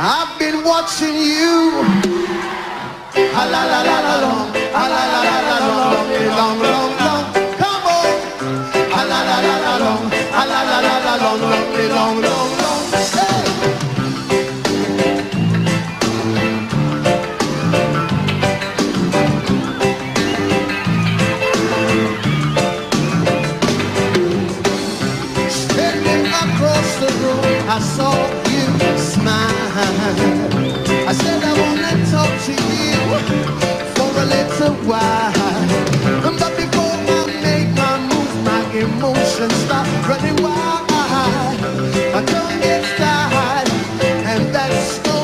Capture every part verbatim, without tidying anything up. I've been watching you. A la la la la long, a la la la la long, long, long, long. Come on. A la la la la long, a la la la la long, long, long, long, long. Hey. Standing across the room, I saw you smile. I said I wanna talk to you for a little while, but before I make my move, my emotions start running wild. I don't get tired, and that's no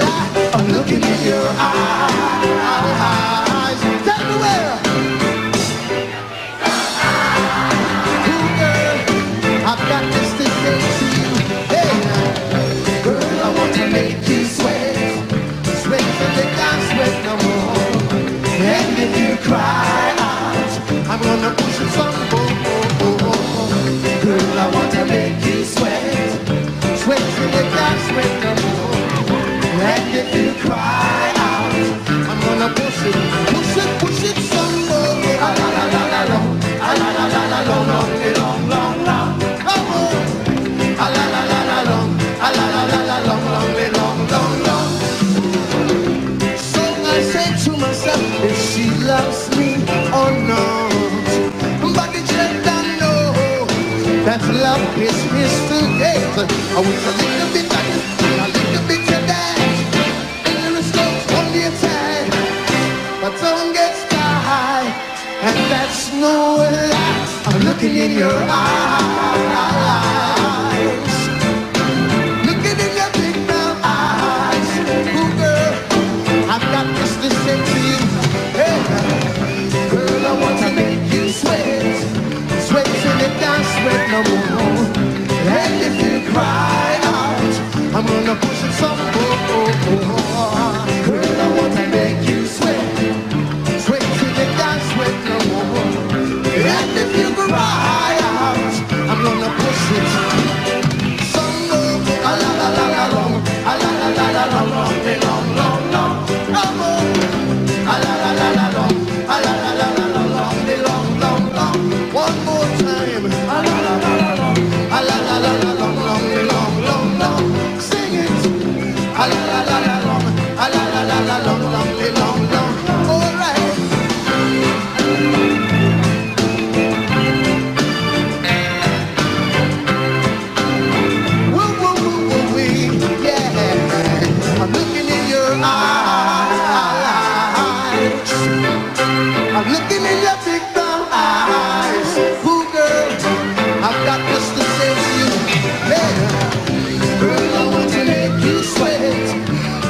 lie. I'm looking in your eyes. Tell me where. Ooh, girl, I've got this to say to you. Hey, girl, I want to make you sweat. I'm gonna push you some more, oh, oh, oh. Girl, I want to make you sweat. Sweat till you can't sweat no more. And if you cry out, I'm gonna push it, push it, push it some more. A la la la la long, a la la la la long, long, long, long. Come on. A la la la la long, a la la la la long, long, long, long, long. So I say to myself, if she loves me or not. That love is misbehaved. I wish a little bit of this, a little bit of that. There is no on the attack. My tongue gets tied, and that's no lie. I'm looking in your eyes, looking in your big brown eyes. Ooh, girl, I've got this to say to you. Hey, girl, I want to make you sweat. Sweat till you can't sweat no more. And if you cry out, I'm gonna push it some more. Girl, I want to make you sweat. Sweat till you can't sweat no more. And if you cry out, I'm gonna push it some more. A la la la la long, a la la la la long, long, long, long, long, long. A la la la la long, a la la la la long, long, long, long. One more. I'm looking in your big brown eyes. Ooh, girl, I've got this to say to you. Yeah. Girl, I want to make you sweat.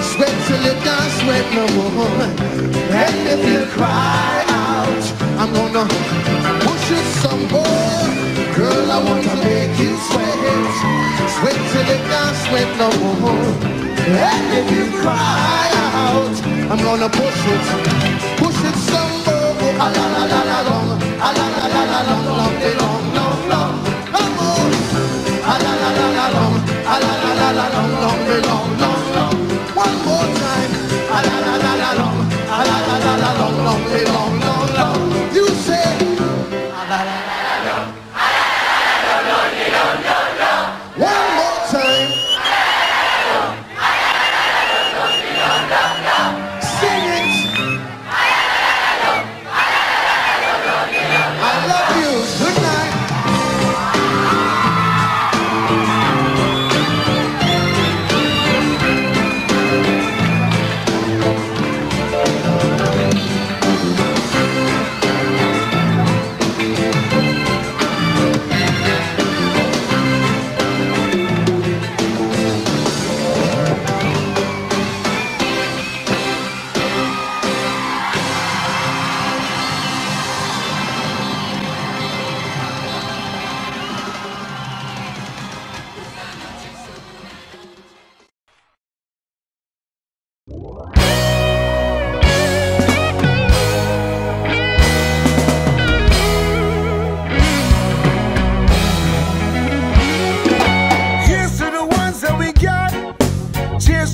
Sweat till you can't sweat no more. And if you cry out, I'm gonna push you some more. Girl, I want to make you sweat. Sweat till you can't sweat no more. And if you cry out, I'm gonna push it, push it some more. A la la la la long, a la la la la long, long, long, long, long. Come on. A la la la la long, a la la la la long, long, long, long, long. One more time. A la la la la long, a la la la la long, long, long, long, long. You say. A la la la la long, a la la la la long, long, long, long. One more time. A la la la long, a la la la la long, long, long, long. Sing it. Good night.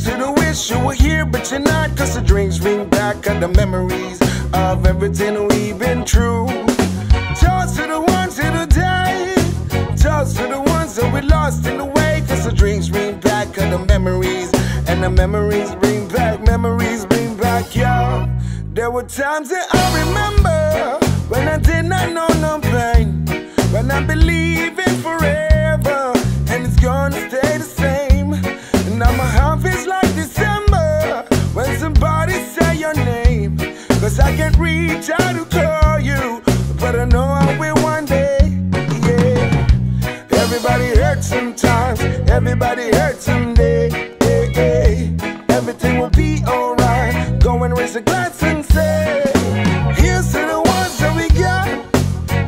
Did I wish you were here, but you're not, cause the drinks ring back on the memories of everything we've been through. Toast to the ones who died, toast to the ones that we lost in the way, cause the drinks bring back on the memories, and the memories bring back, memories bring back, y'all. There were times that I remember when I did not know no pain, when I believed in forever, and it's gonna stay the same. And now my heart feels like December when somebody say your name, cause I can't reach out to call you, but I know I will one day, yeah. Everybody hurts sometimes, everybody hurts someday, yeah, yeah. Everything will be alright, go and raise a glass and say, here's to the ones that we got.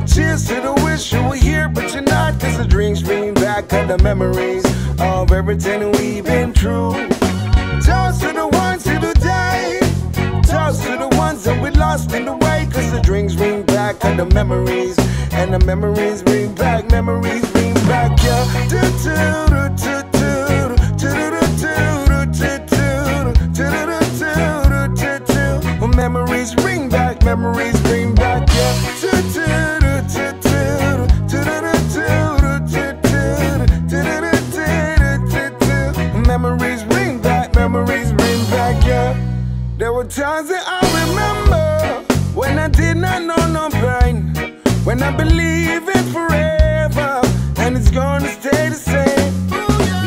Cheers to the wish you were here, but you're not, cause the drinks bring back all the memories of everything we've been through. Toast to the ones who died, toast to the ones that we lost in the way, cause the drinks bring back all the memories, and the memories bring back, memories bring back, yeah. Do do do do. Memories bring back, memories bring back, yeah. Do do do do do do. Memories bring back, memories bring back, yeah. There were times that I remember when I did not know no pain, when I believed in forever, and it's gonna stay the same.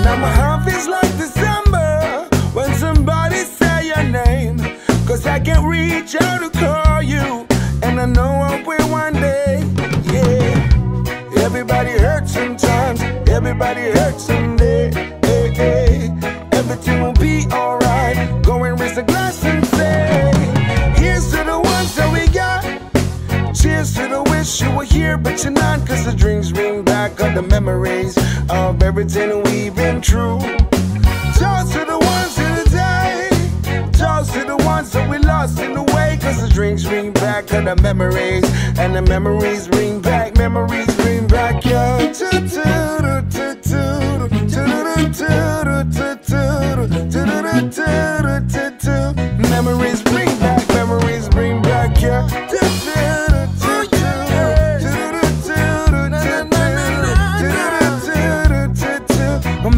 Now my heart feels like December when somebody say your name, cause I can't reach out to call you, and I know I will one day, yeah. Everybody hurts sometimes, everybody hurts someday, hey, hey. Everything will be alright, go and raise a glass and say, here's to the ones that we got. Cheers to the wish you were here, but you're not, cause the drinks bring back all the memories of everything we've been through. Toast to the ones in the day, toast to the ones that we lost in the way, cause the drinks bring back all the memories, and the memories bring back, memories bring back, yeah.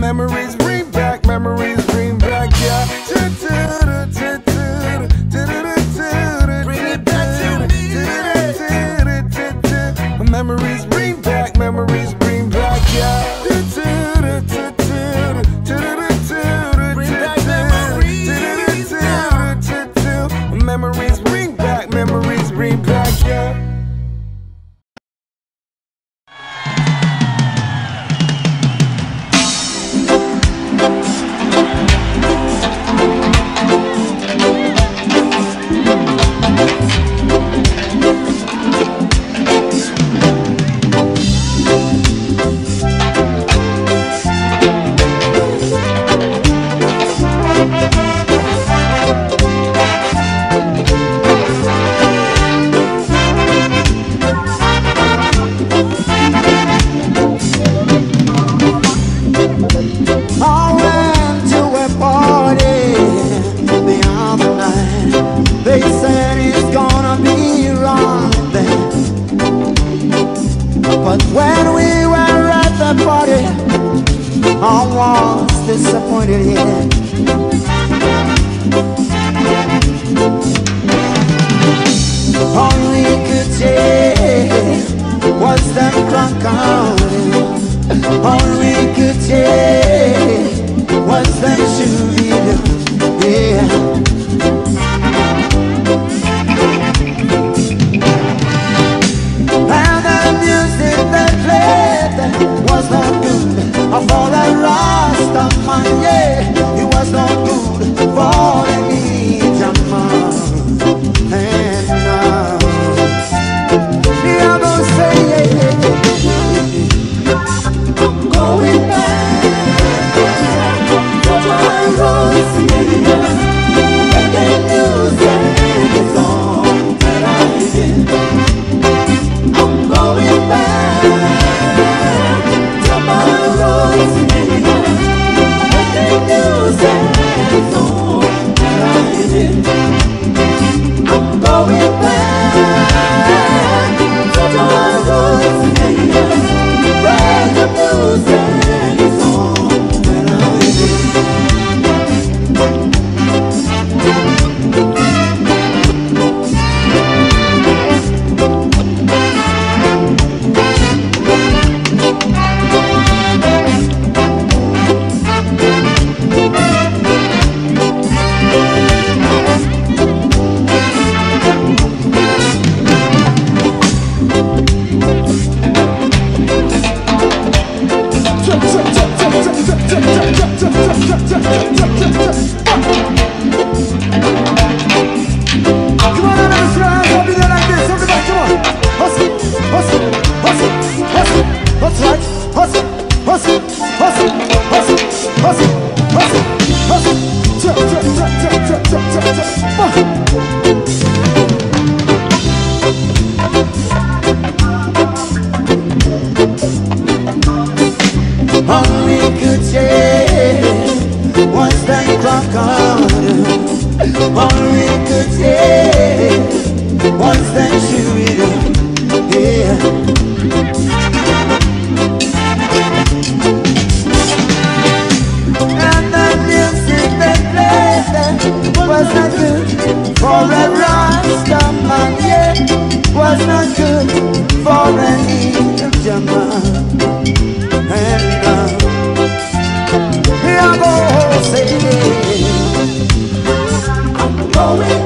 Memories bring back, memories bring back, yeah. Memories bring back, memories bring back, yeah. Memories bring back, memories bring back, yeah. Bring back memories. Memories bring back, memories bring back, yeah. Going back, time goes, yeah. Only could take what's that clock on. Only could take what's that you yeah. And the music they played was not good for a Rasta man, yeah. Was not good for an Indian man. And uh, here I go singing, I'm going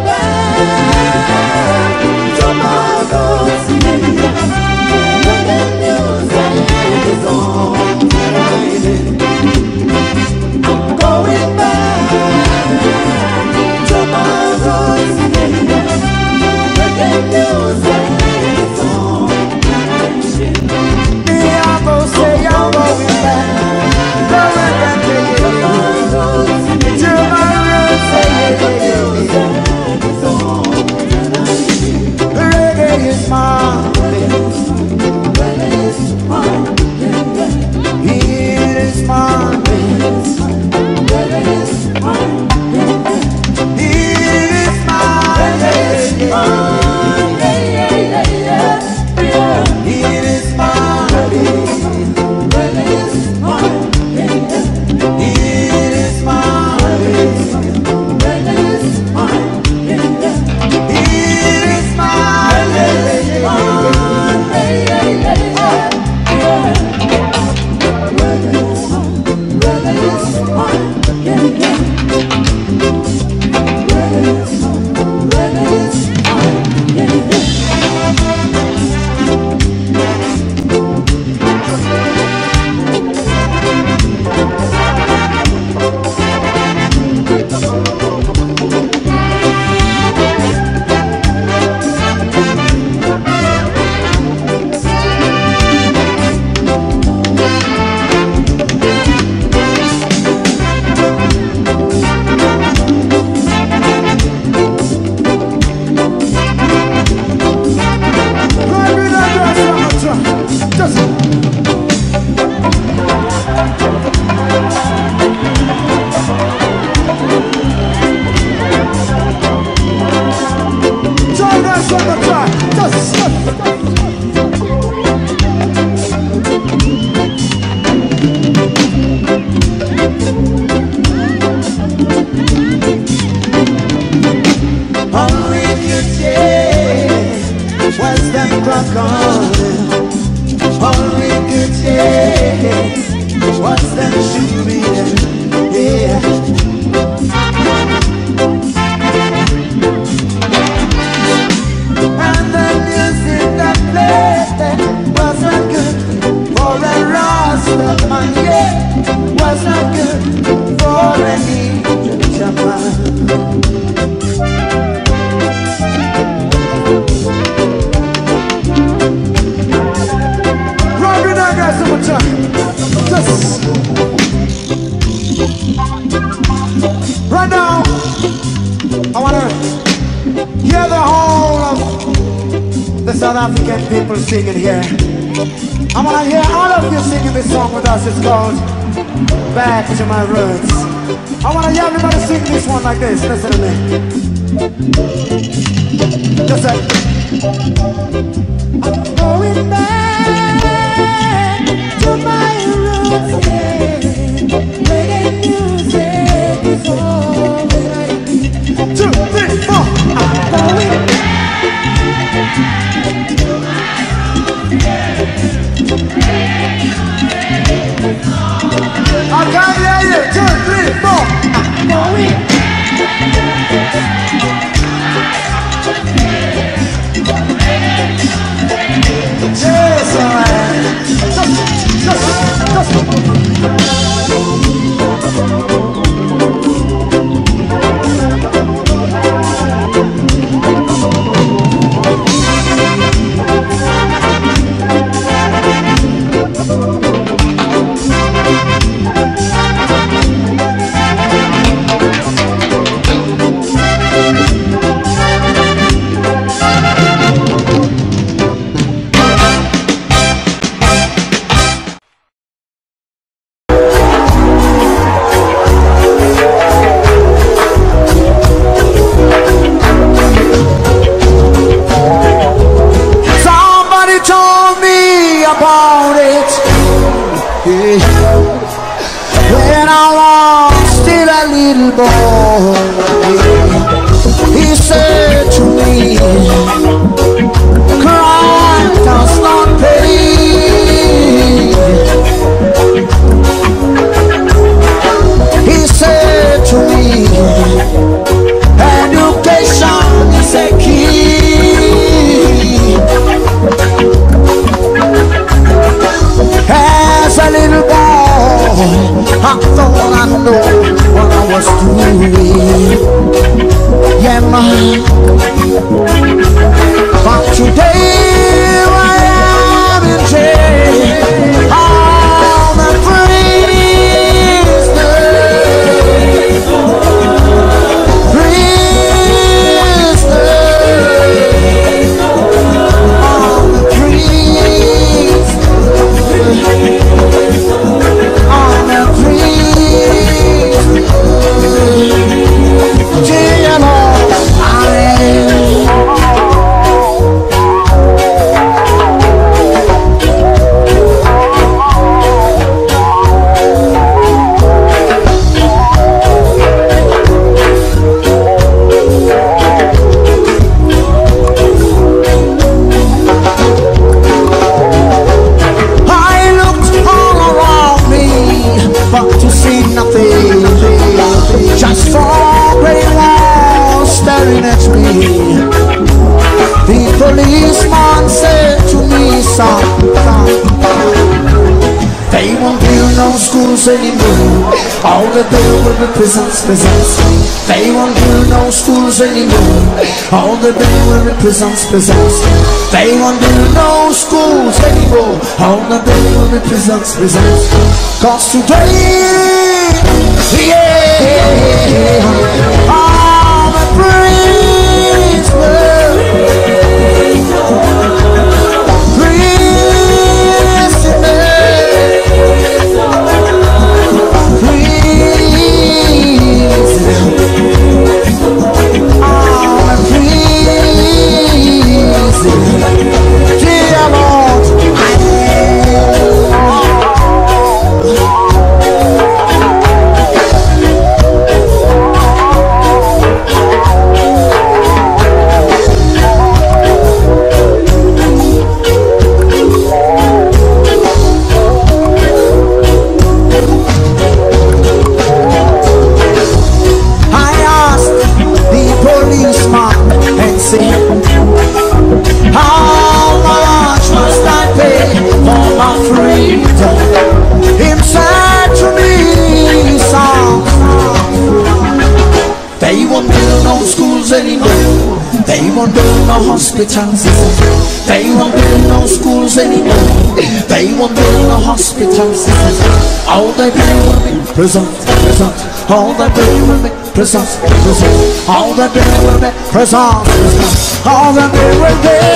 back to my roots. When the music is on, I'm going back to my roots. When the music is on, here I go say I'm going back. Reggae is my place. It is my place. It is my place. It is my place. Yeah. I thought I knew what I was doing. Yeah, man. But today I am in jail. I'm a prisoner. Prisoner. I'm a prisoner. Anymore. All they do will be prisons, prisons. They won't build no schools anymore. All they do will be prisons, prisons. They won't build no schools anymore. All they do will be prisons, prisons. Cause today, yeah, I'm a prisoner. Hospitals. They won't build no schools anymore. They won't build no hospitals. All they build will be prisons, prisons. All they build will be prisons, prisons. All they build will be prisons, prisons. All they build will be prisons, prisons.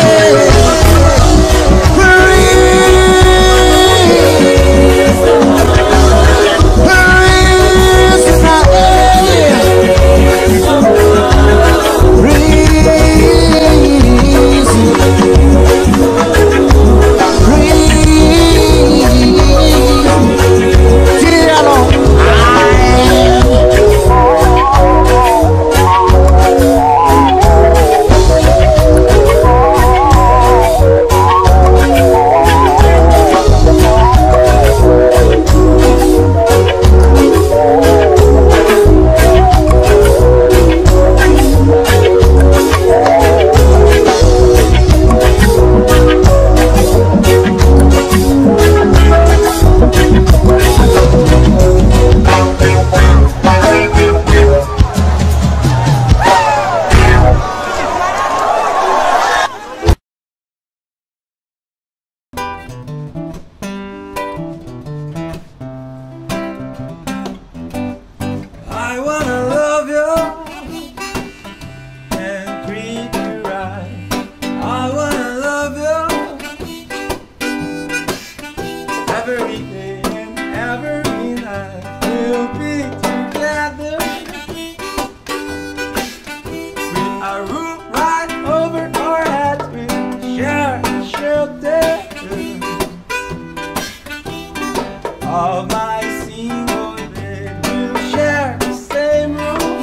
All my single men will share the same room.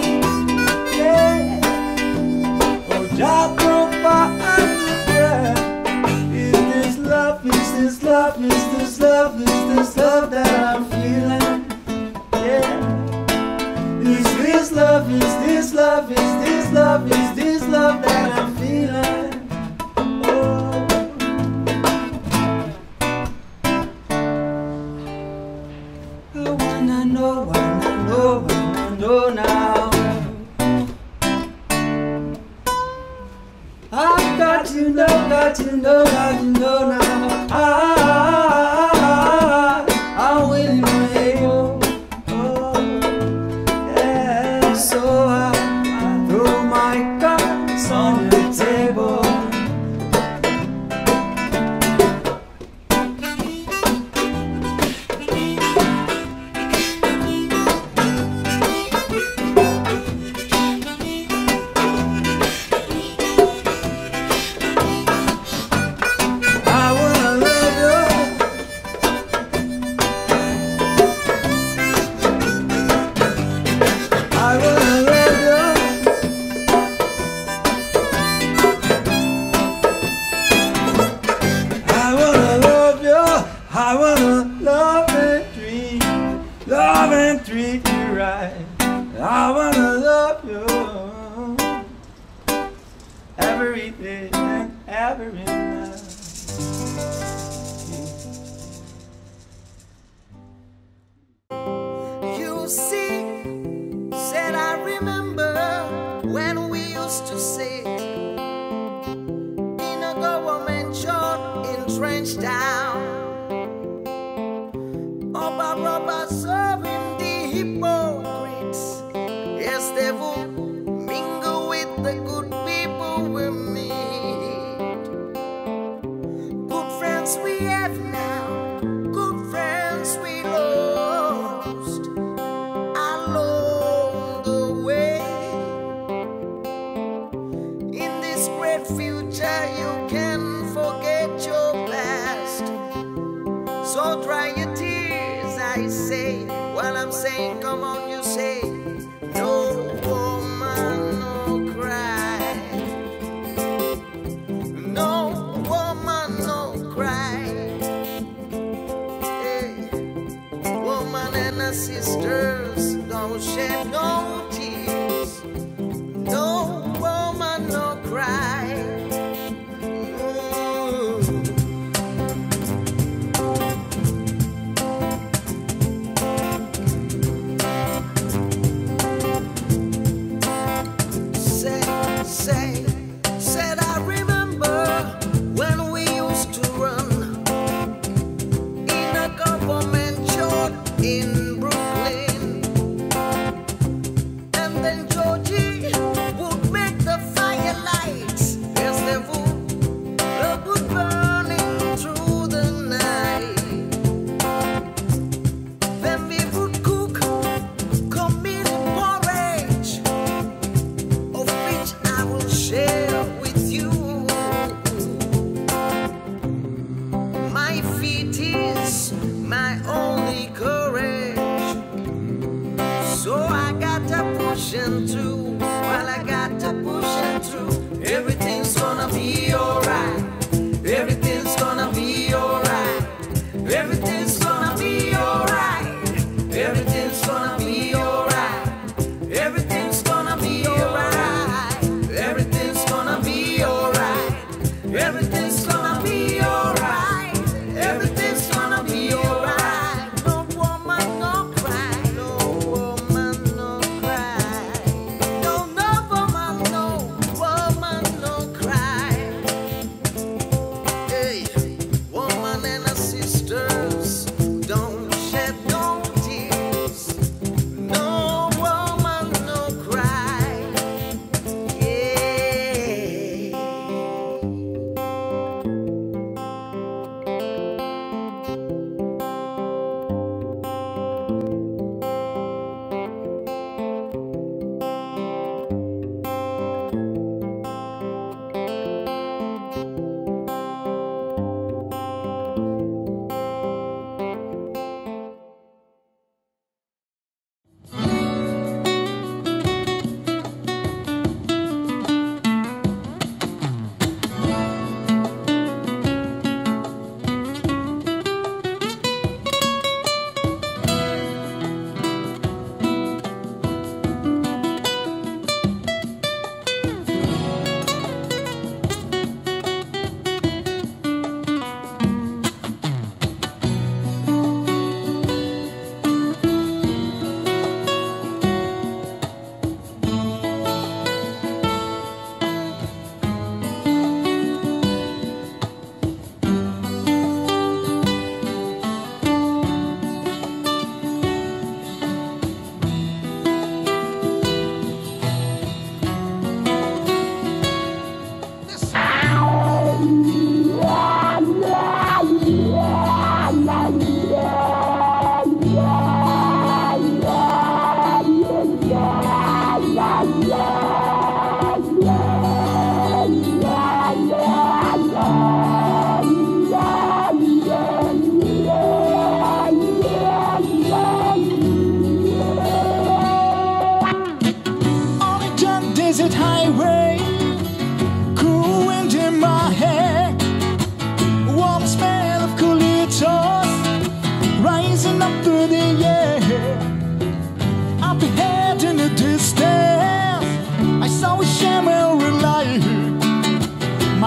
Is this love, is this love, is this love that I'm feeling? Oh, I wanna know, wanna know, wanna know now. I've got to know, got to know, got to know now. I I wanna love and treat, love and treat you right. I wanna love you every day and every night. You see, said I remember when we used to sit in a government shop in Trench Town. Oba Roba serving the hypocrites. Yes, they will mingle with the good people we meet. Good friends we have now, good friends we lost along the way. In this great future you can forget your past, so dry your tears, I say. While I'm saying, come on, you say, no more.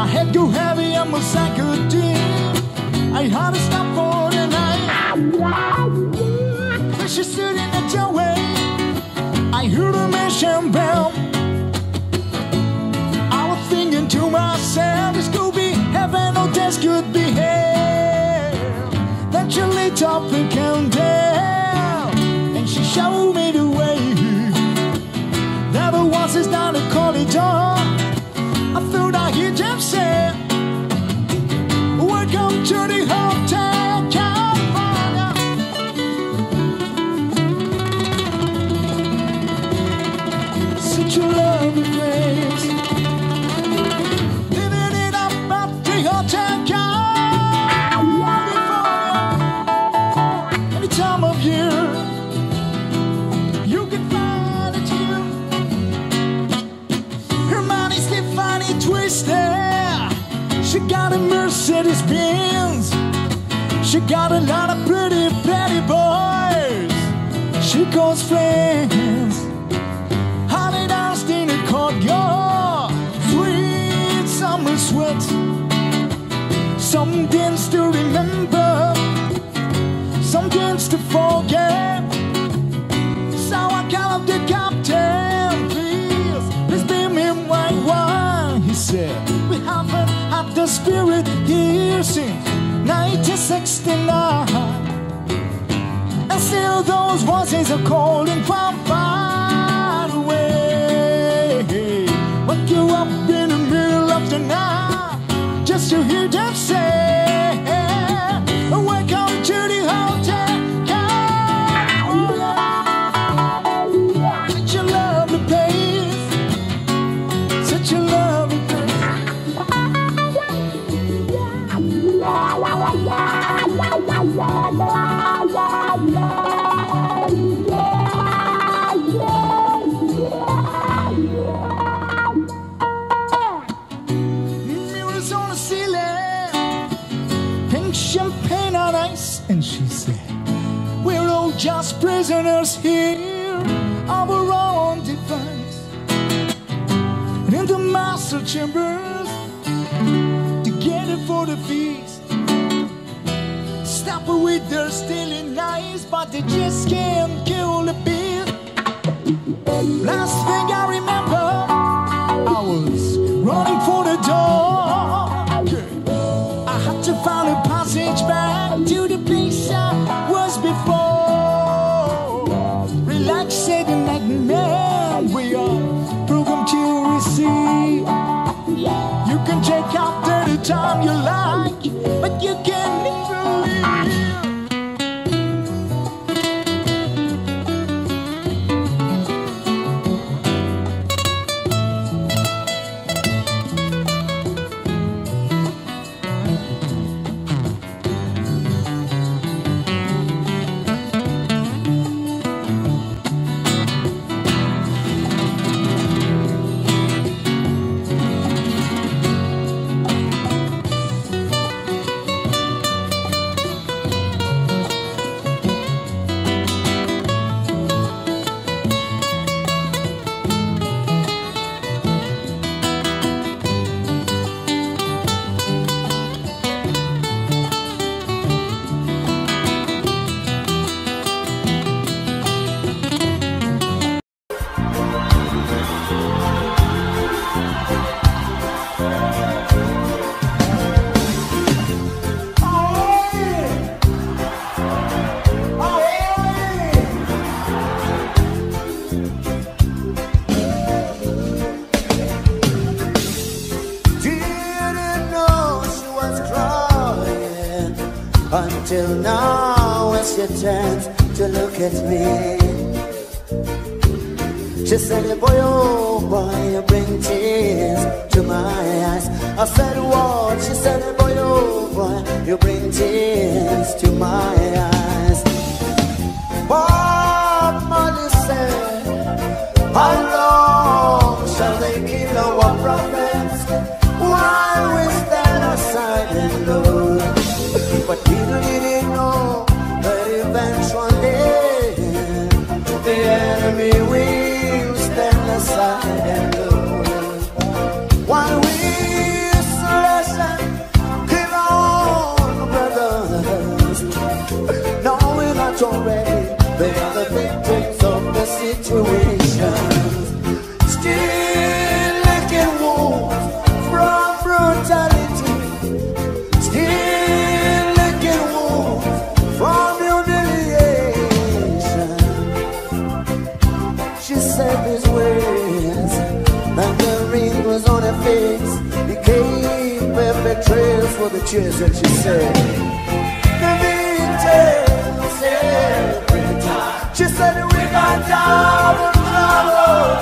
My head grew heavy, I'm a psychotic. I had to stop for the night. She stood in the doorway. I heard a mission bell. I was thinking to myself, this could be heaven or this could be hell. Then she lit up a candle and she showed me the way. There was this down the corridor. I thought I heard them say, "Welcome to the Hotel California." Such a lovely place, living it up at the Hotel California. Any time of year, you can find it here. Hermione, Stefani, Twister. She got a Mercedes Benz. She got a lot of pretty, pretty boys. She calls friends. Holly danced in a courtyard. Sweet summer sweat. Some dance to remember. Some dance to forget. So I called up the captain. Please, please bring me my wine, he said. We haven't had the spirit here since nineteen sixty-nine. And still those voices are calling from far away. Wake you up in the middle of the night just to hear them say, "Welcome to the Hotel California." Such a lovely place. Such a lovely La la la la la. Mirrors on the ceiling, pink champagne on ice, and she said, "We're all just prisoners here of our own device." And in the master chambers, together for the feast. Stop with their stealing lies, but they just can't kill the beat. Last thing I remember, I was running for the door. I had to find a passage back to the place I was before. Relax, said the nightmare we are programmed to receive. You can check out the time you like, but you can't leave. Till now it's your turn to look at me. She said, "Boy, oh boy, you bring tears to my eyes." I said, "What?" She said, "Boy, oh boy, you bring tears to my eyes." What Molly said, how long shall they kill our prophets? Why we stand aside and look? But we didn't know that eventually the enemy will stand aside and look while we cheers and she said, the vintage celebrate. She said we got down in trouble.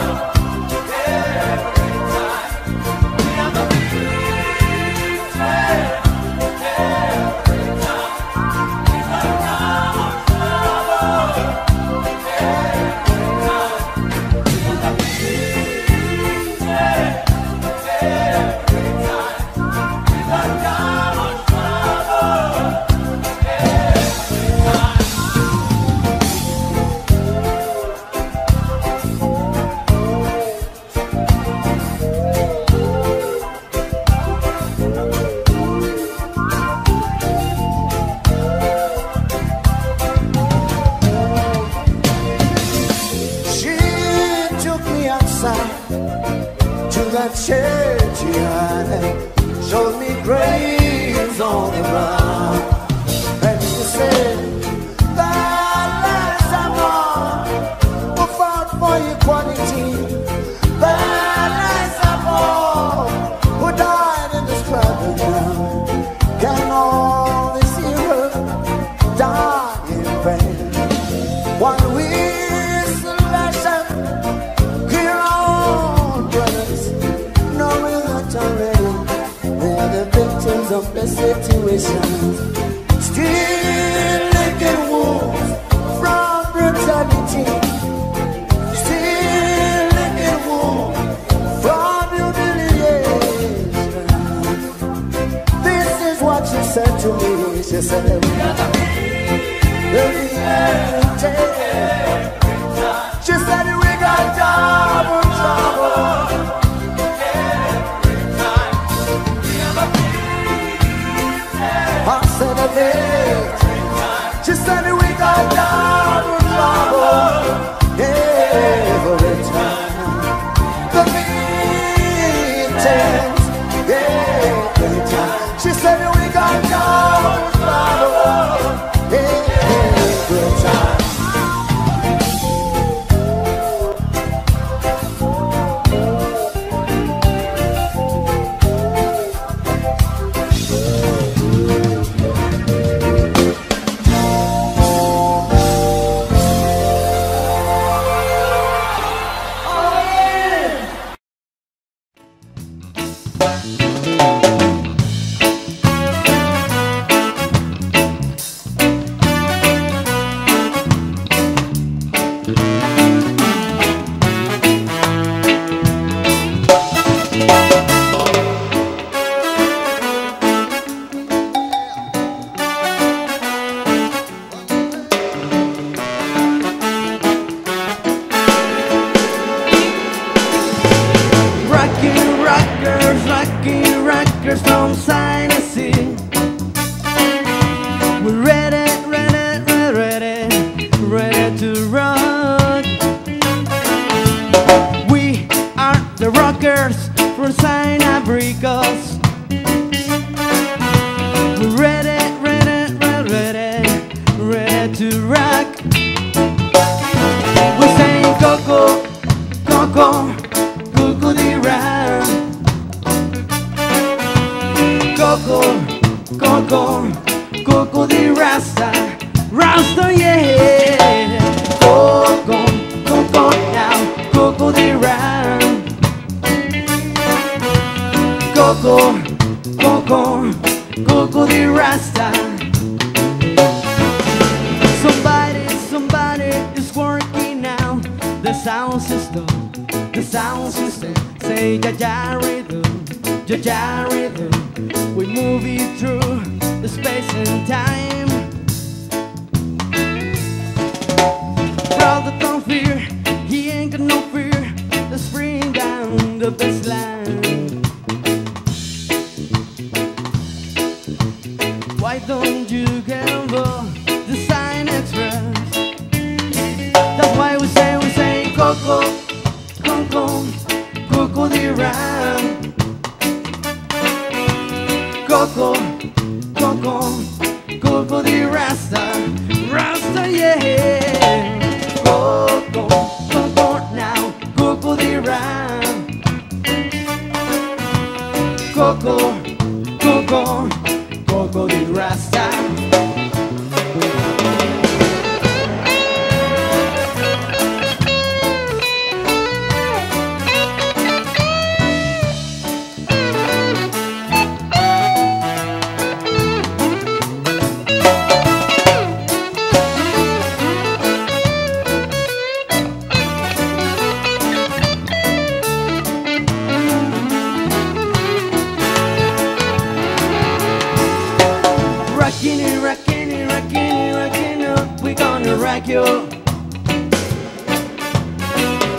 like you.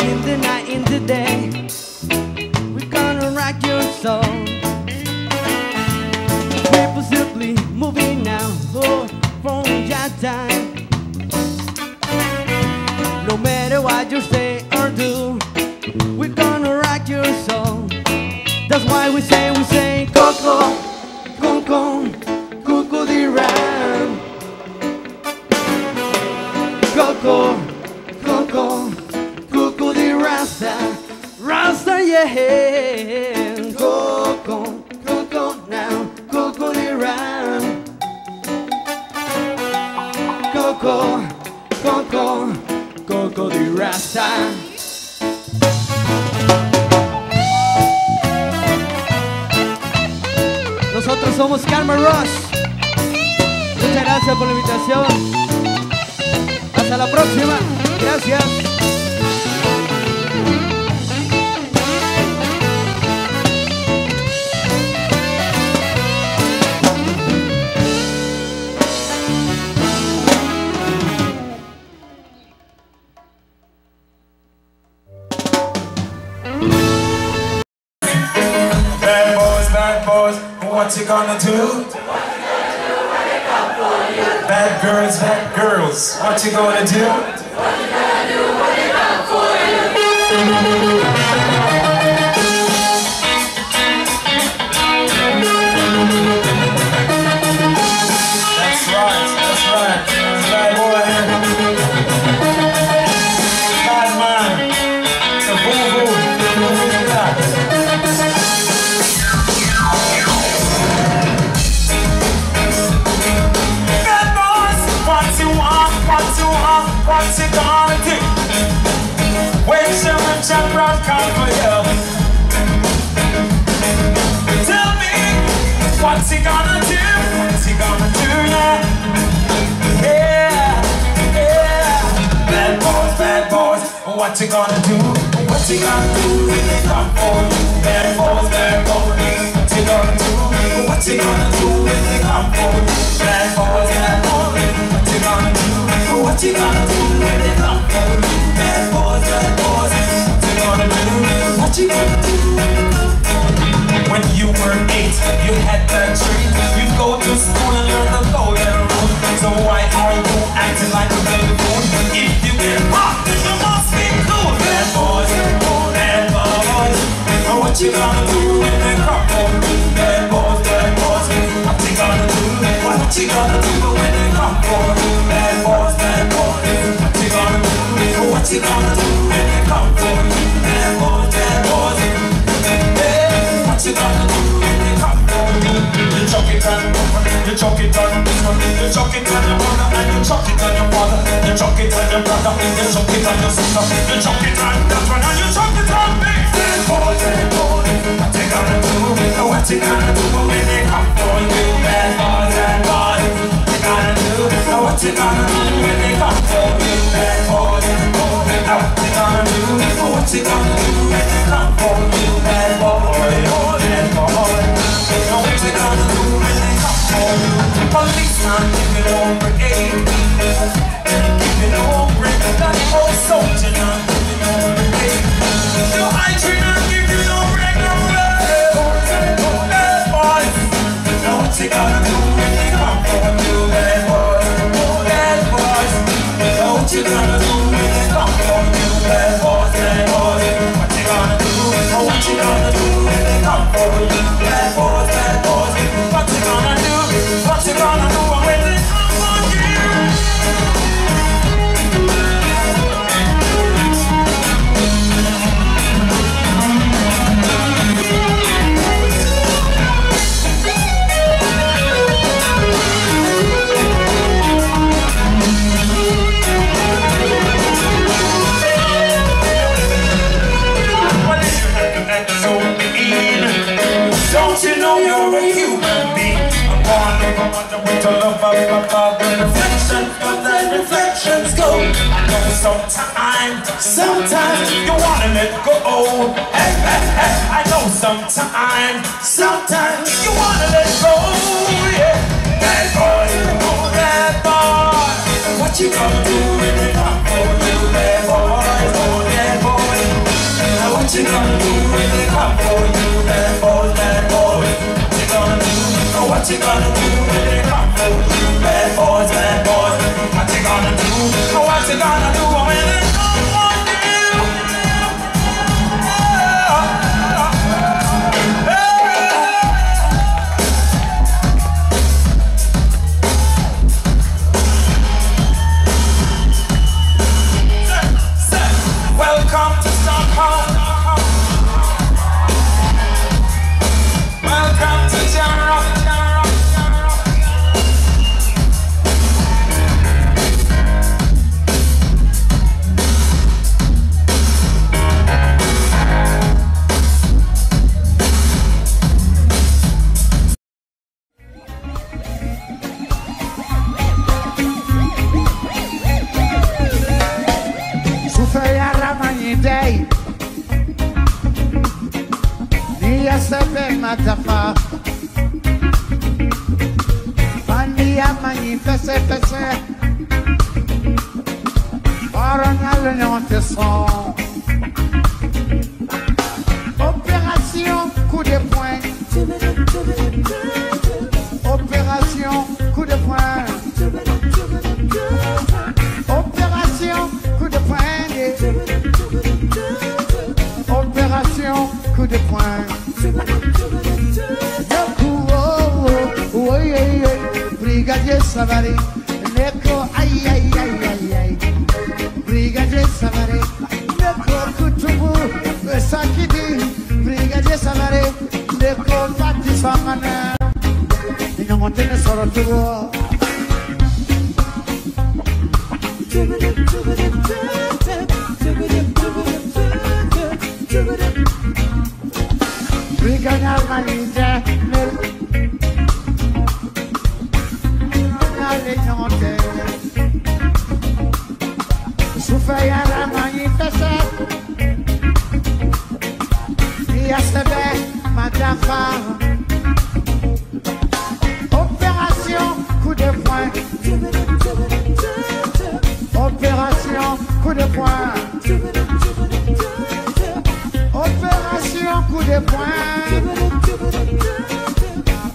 In the night, in the day, we're gonna rock your soul. We're simply moving now, oh, from your time. No matter what you say or do, we're gonna rock your soul. That's why we say, we say, Coco, Concon, Cucu de Ram. Coco, Concon, Cucu de Rasta, Rasta, yeah. Concon, Concon now, Cucu de Ram. Coco, Concon, Cucu de Rasta. Nosotros somos Karma Rush. Muchas gracias por la invitación. Hasta la próxima. Gracias. What you gonna do? What you gonna do when they come for you? Bad girls, bad girls. What you gonna do? What you gonna do when they come for you? That's right, that's right. That's right, boy. Bad man. It's a boo-boo. Boo-boo. What's it gonna do? Wait till the chaperone come for you. Tell me, what's it gonna do? What's it gonna do now? Yeah, yeah. Bad boys, bad boys, what's it gonna do? What's it gonna do when they come for you? Bad boys, bad boys, what's it gonna do? What's it gonna do when they come for you? Bad boys, bad boys, what's it gonna do? What you gonna do when they come for you? Bad boys, bad boys, what you gonna do? What you gonna do when you were eight, you had that dream. You go to school and learn the golden rule. So why are you acting like a baby fool? If you get rocked, then you must be cool. Bad boys, bad boys, what you gonna do when they come for you? Bad boys, bad boys, what you gonna do? What you gonna do when they come for you? Bad boys, bad boys, what you gonna do? What you gonna do when they come for you? Bad boys, bad boys, hey, what you gonna do when they come for you? You chuck it on your mother, you chuck it on this one, you chuck it on your mother, and you chuck it on your father, you chuck it on your brother, you chuck it on your sister, you chuck it on that one, and you chuck it on me. Bad boys, bad boys, what you gonna do? What you gonna do when they come for you? Bad boys, bad boys, what you gonna do? What you gonna do when they come for you? Bad boys, bad boys, what you gonna do? What you gonna do when they come for you? Bad boys, bad boys, what you gonna do when they come for you? Policeman giving over eighty, giving over ninety, old soldier not giving over eighty. So I treat not giving over eighty. What you gonna do when they come for you? Bad boys, bad boys, what you gonna do when they come for you? Bad boys, bad boys, what you gonna do? What you gonna do when they come for you? Bad boys, bad boys, what you gonna do? What you gonna do when they come for you? Don't you know you're a human being? I'm born of a wonder with the love of my father. Reflection of thy reflections go. I know sometimes, sometimes you wanna let go. Hey, hey, hey. I know sometimes, sometimes you wanna let go. Yeah. Bad boy, bad boy, what you gonna do? She gonna do if they come for you, that boy, that boy. She gonna do, oh, what she gonna do if they come for you, bad boys, bad boys. What she gonna do, oh, what she gonna do when they come for you? Oh, oh, oh, oh. Welcome to Stockholm. Opération coup de poing. Opération coup de poing. Opération coup de poing. Opération coup de poing. Brigadier Savary, l'écho aïe aïe aïe aïe aïe. Brigadier Savary, l'écho Kutubu, le Sakidi. Brigadier Savary, l'écho Tati Samana. Il n'a monté le sort de l'eau. Brigadier Malinja, l'écho. Souffaya la manifeste, il y a ce bête, madame femme. Opération coup de poing. Opération coup de poing. Opération coup de poing.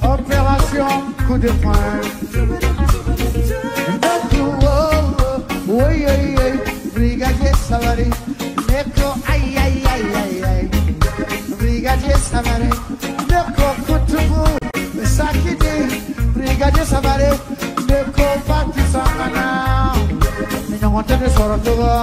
Opération coup de poing. Oy oy oy, Brigadier Savary, neko ay ay ay ay ay. Brigadier Savary, neko kutubu sakidi. Brigadier Savary, neko pati samana. Ninyo monte de sorotugo.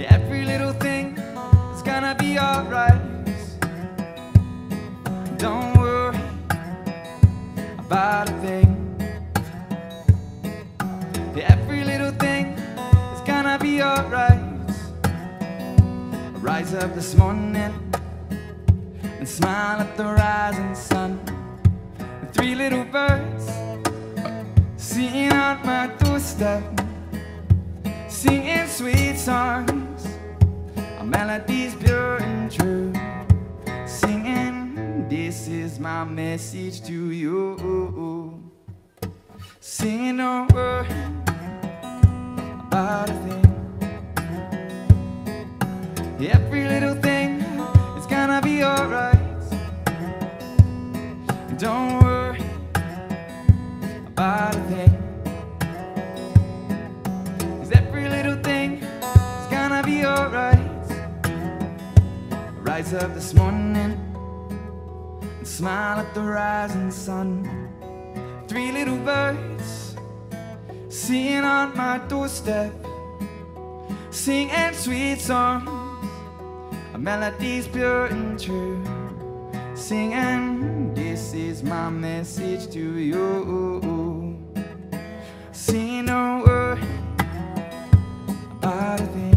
Yeah, every little thing is gonna be alright. Don't worry about a thing. Yeah, every little thing is gonna be alright. I rise up this morning and smile at the rising sun. And three little birds singing on my doorstep, singing sweet songs, our melodies pure and true, singing, this is my message to you. Singing, don't worry about a thing. Every little thing is gonna be alright. Don't worry about a thing. Be alright. Rise up this morning and smile at the rising sun. Three little birds singing on my doorstep, singing sweet songs, a melody's pure and true, singing, this is my message to you. Singing, don't worry about a thing.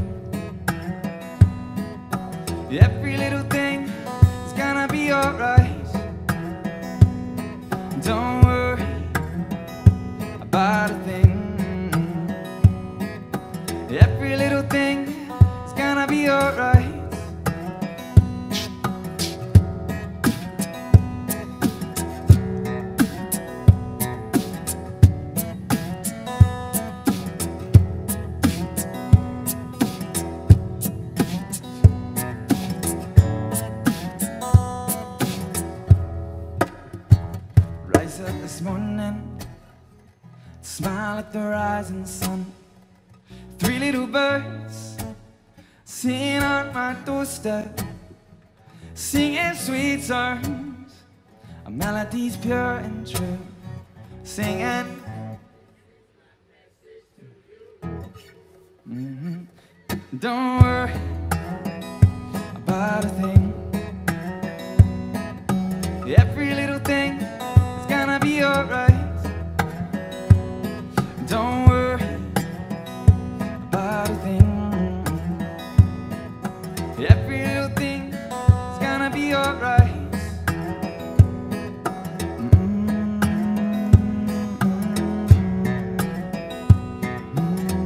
Every little thing is gonna be alright. Don't worry about a thing. Every little thing is gonna be alright. Up this morning, smile at the rising sun. Three little birds singing on my doorstep, singing sweet songs, a melody's pure and true, singing. Mm-hmm. Don't worry about a thing. Every little thing. Be alright. Don't worry about a thing. Every little thing is gonna be alright. Mm-hmm. Mm-hmm. Mm-hmm.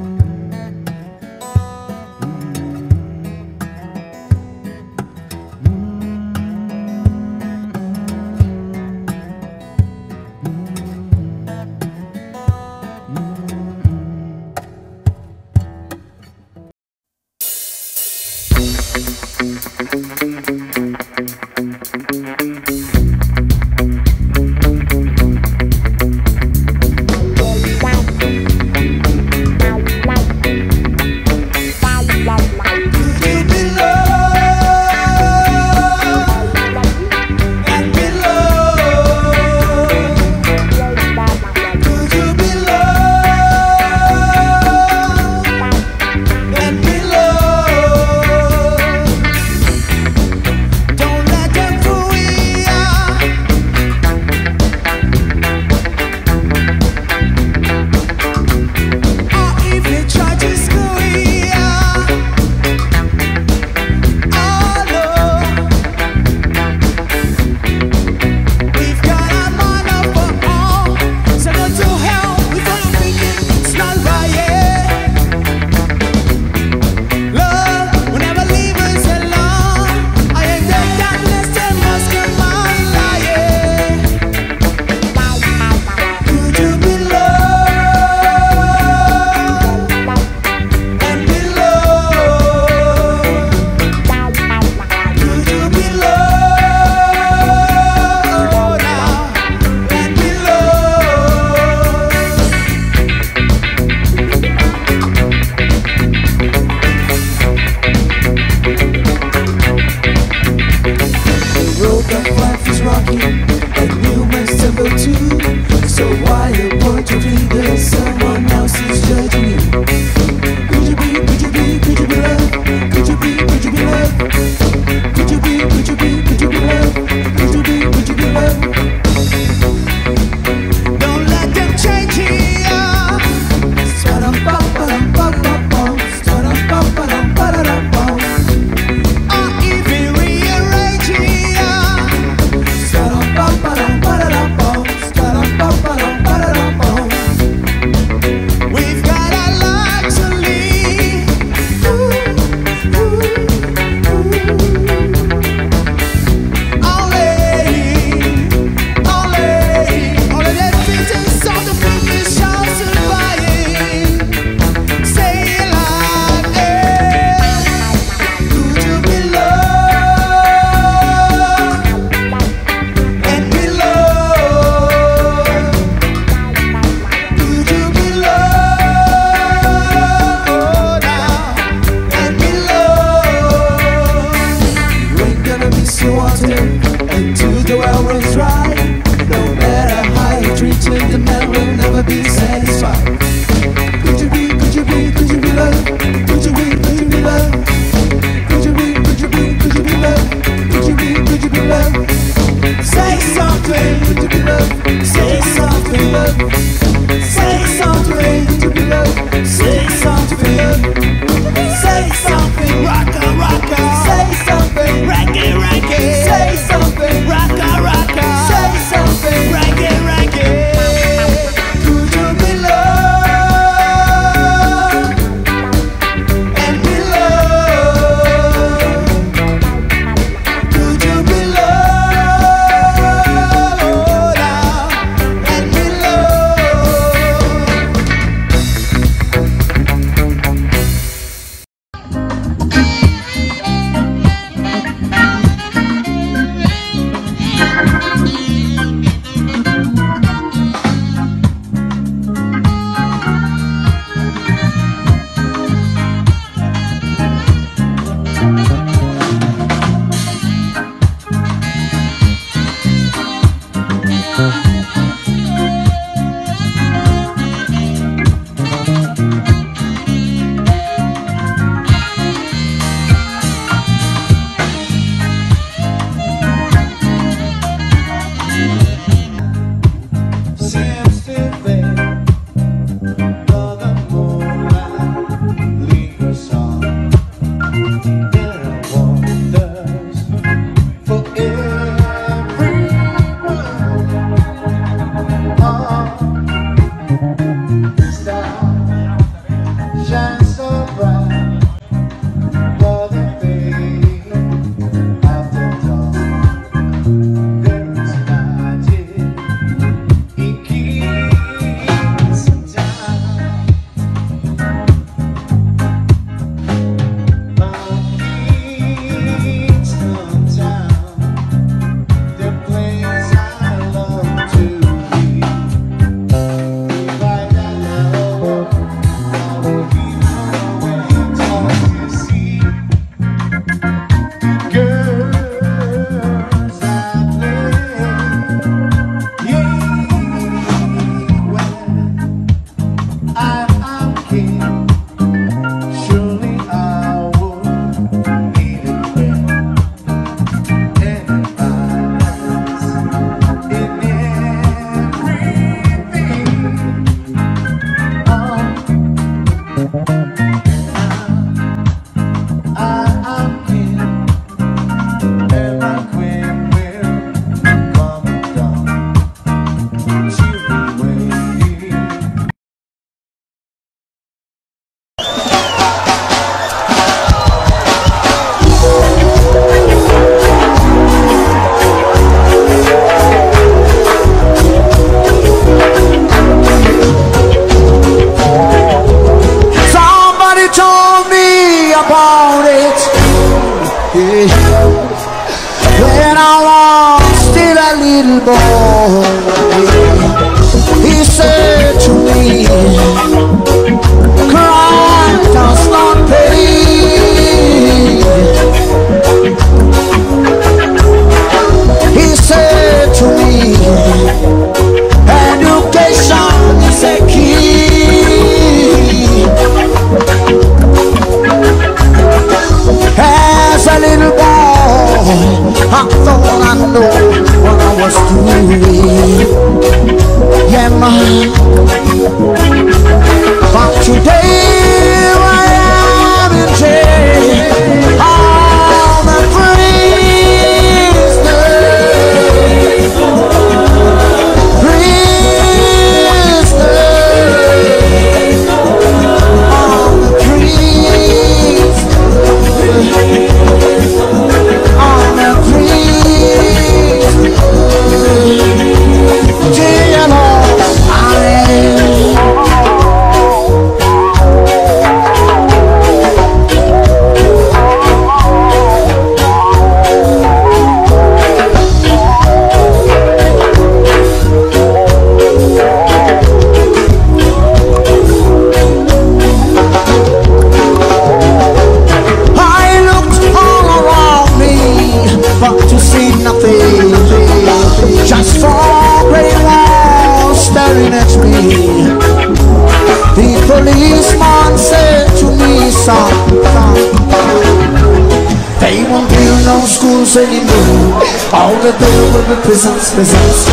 Anymore. All they do will be prisons, prisons.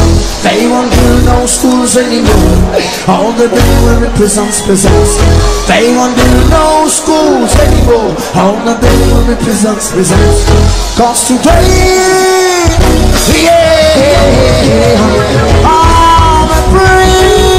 They won't build no schools anymore. All they do will be prisons, prisons. They won't build no schools anymore. All they do will be prisons, prisons. 'Cause today, yeah, I'm a prisoner.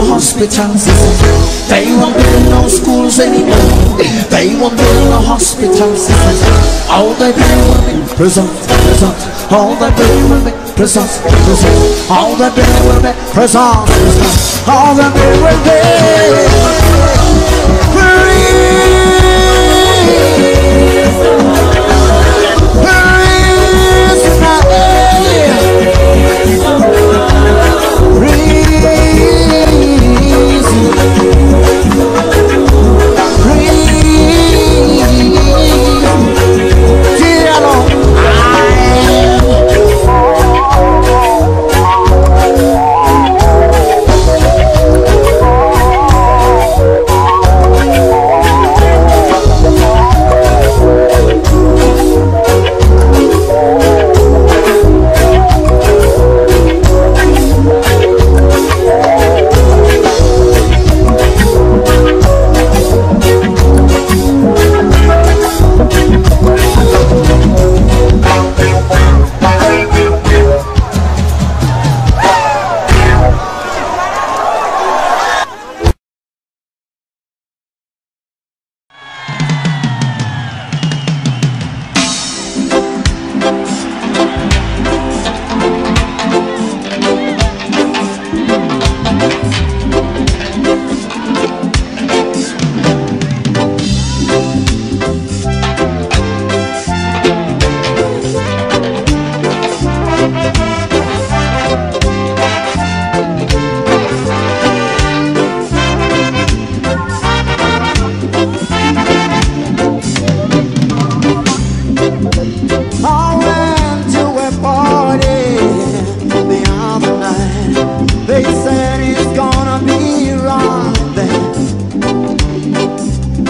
Hospitals. They won't build no schools anymore. They won't build no hospitals. All they build will be prisons, prisons. All they build will be prisons, prisons. All they build will be prisons, prisons. All they build will be oh,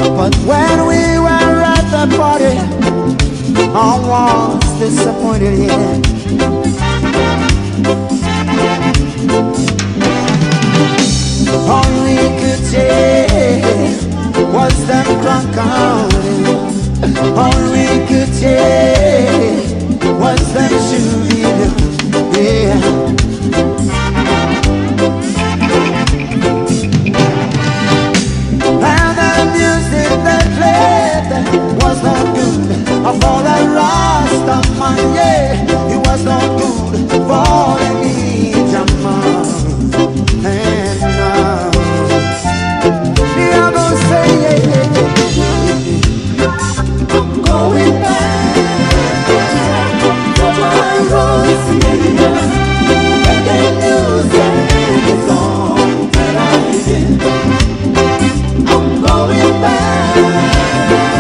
But when we were at the party, I was disappointed, yeah. All we could take was them drunk counting. All we could take was them shooting, yeah. Was not good for the rest of my year. It was not good for me, Jamal. And now I'm gonna say going back. I'm going back. I'm going back to my roots, where the music is on when I live. Going back to my roots,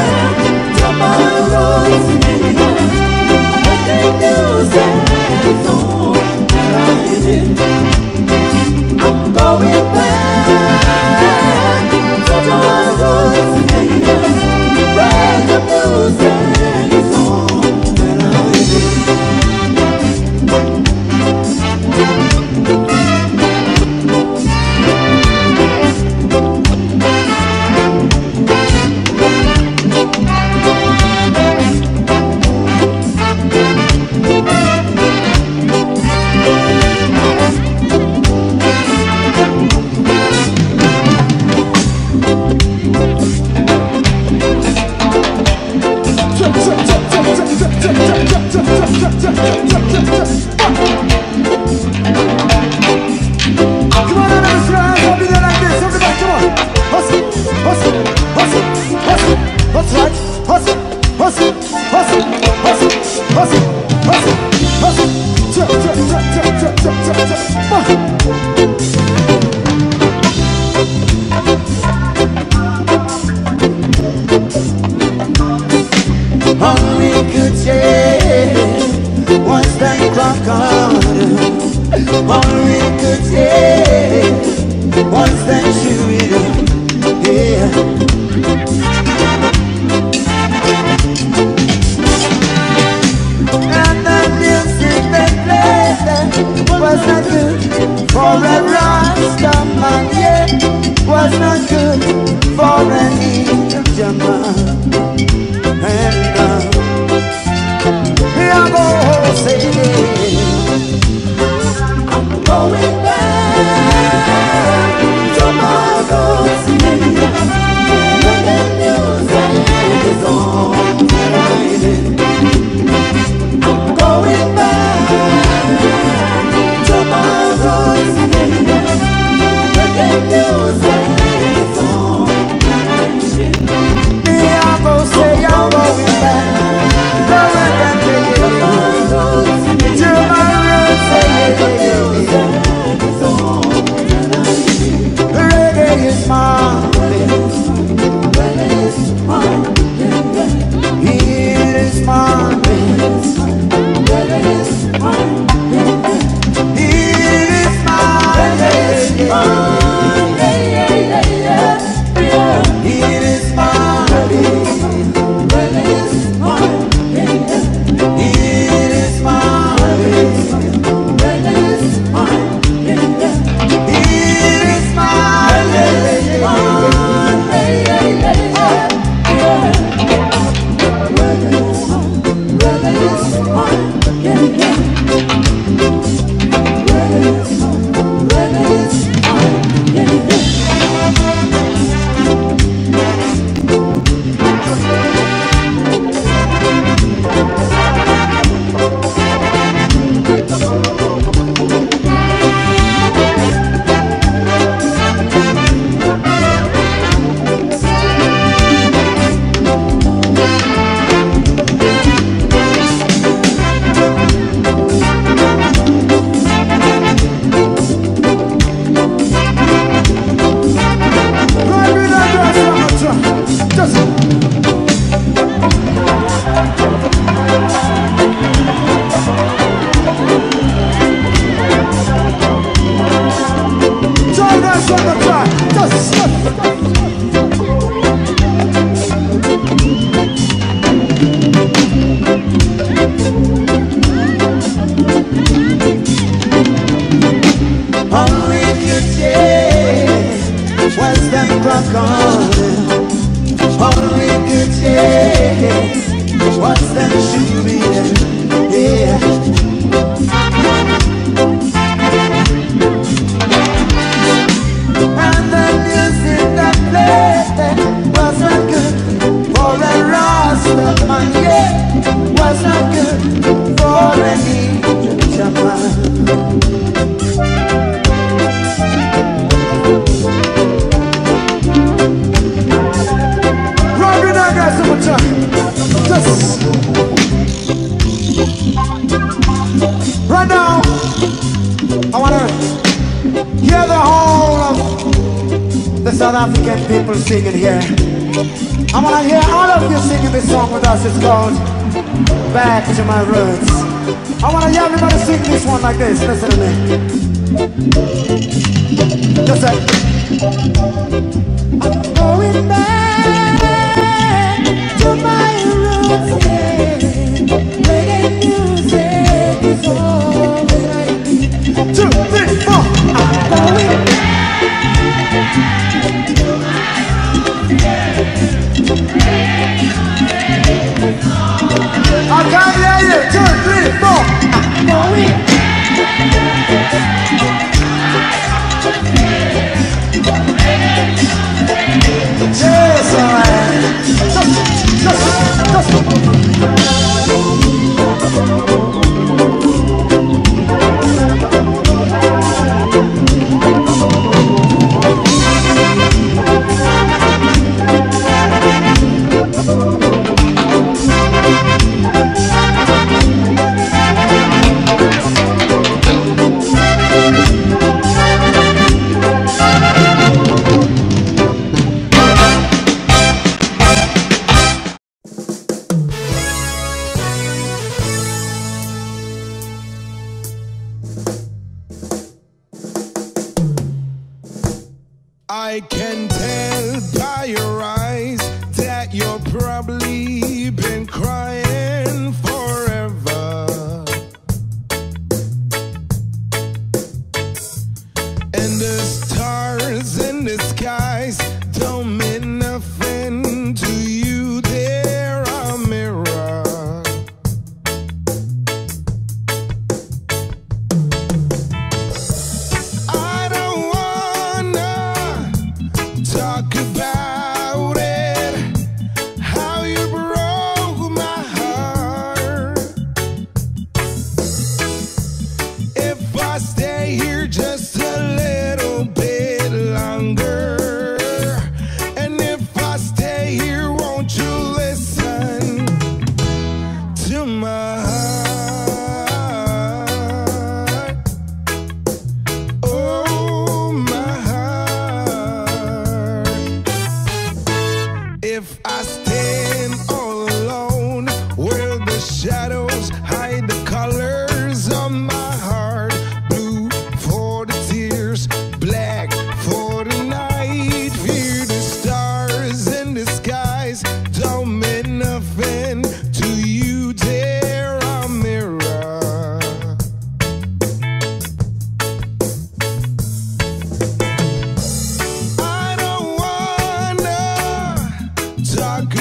good taste. What's that you be in? Yeah. And the music that played was not good for a Rasta man, yeah. Was not good for an Egyptian man. Just right now, I want to hear the whole of the South African people singing here. I want to hear all of you singing this song with us. It's called Back to My Roots. I want to hear everybody sing this one like this. Listen to me. Just like, I'm going back to my roots. Reggae music is all that I need. Two, three, four. I'm going back to my. I can't hear you. Two, three, four. I'm going back. Yes, alright. Just, I can tell by your eyes that you're probably been crying forever, and the stars in the skies don't mean nothing to you. They're a mirror. Talk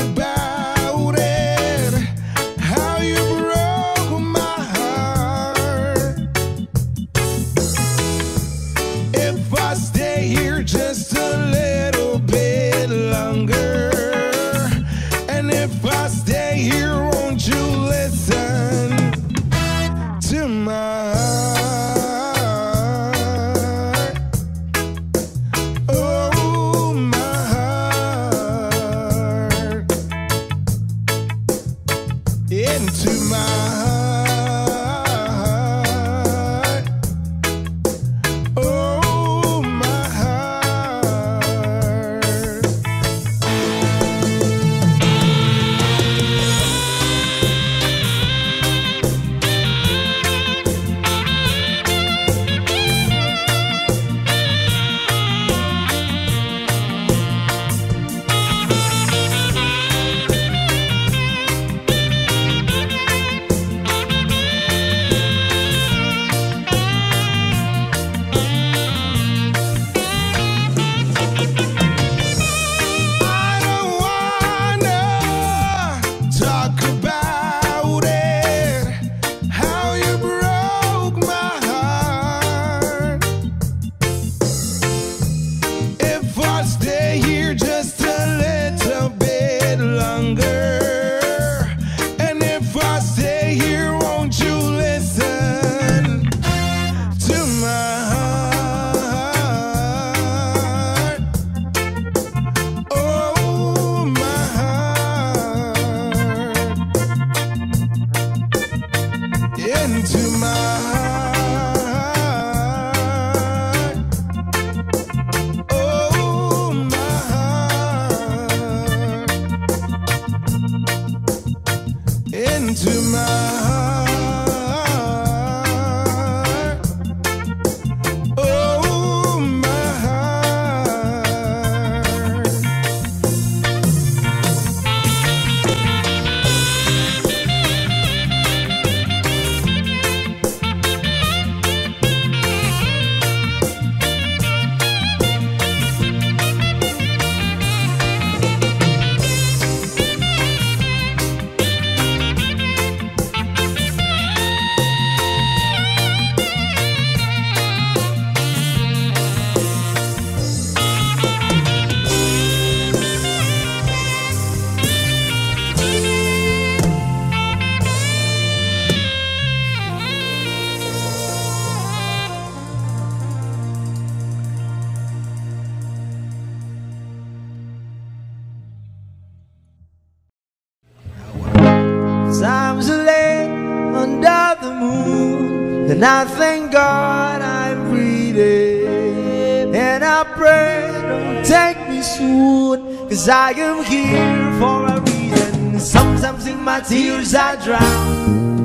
And I thank God I'm breathing, and I pray don't take me soon, 'cause I am here for a reason. Sometimes in my tears I drown,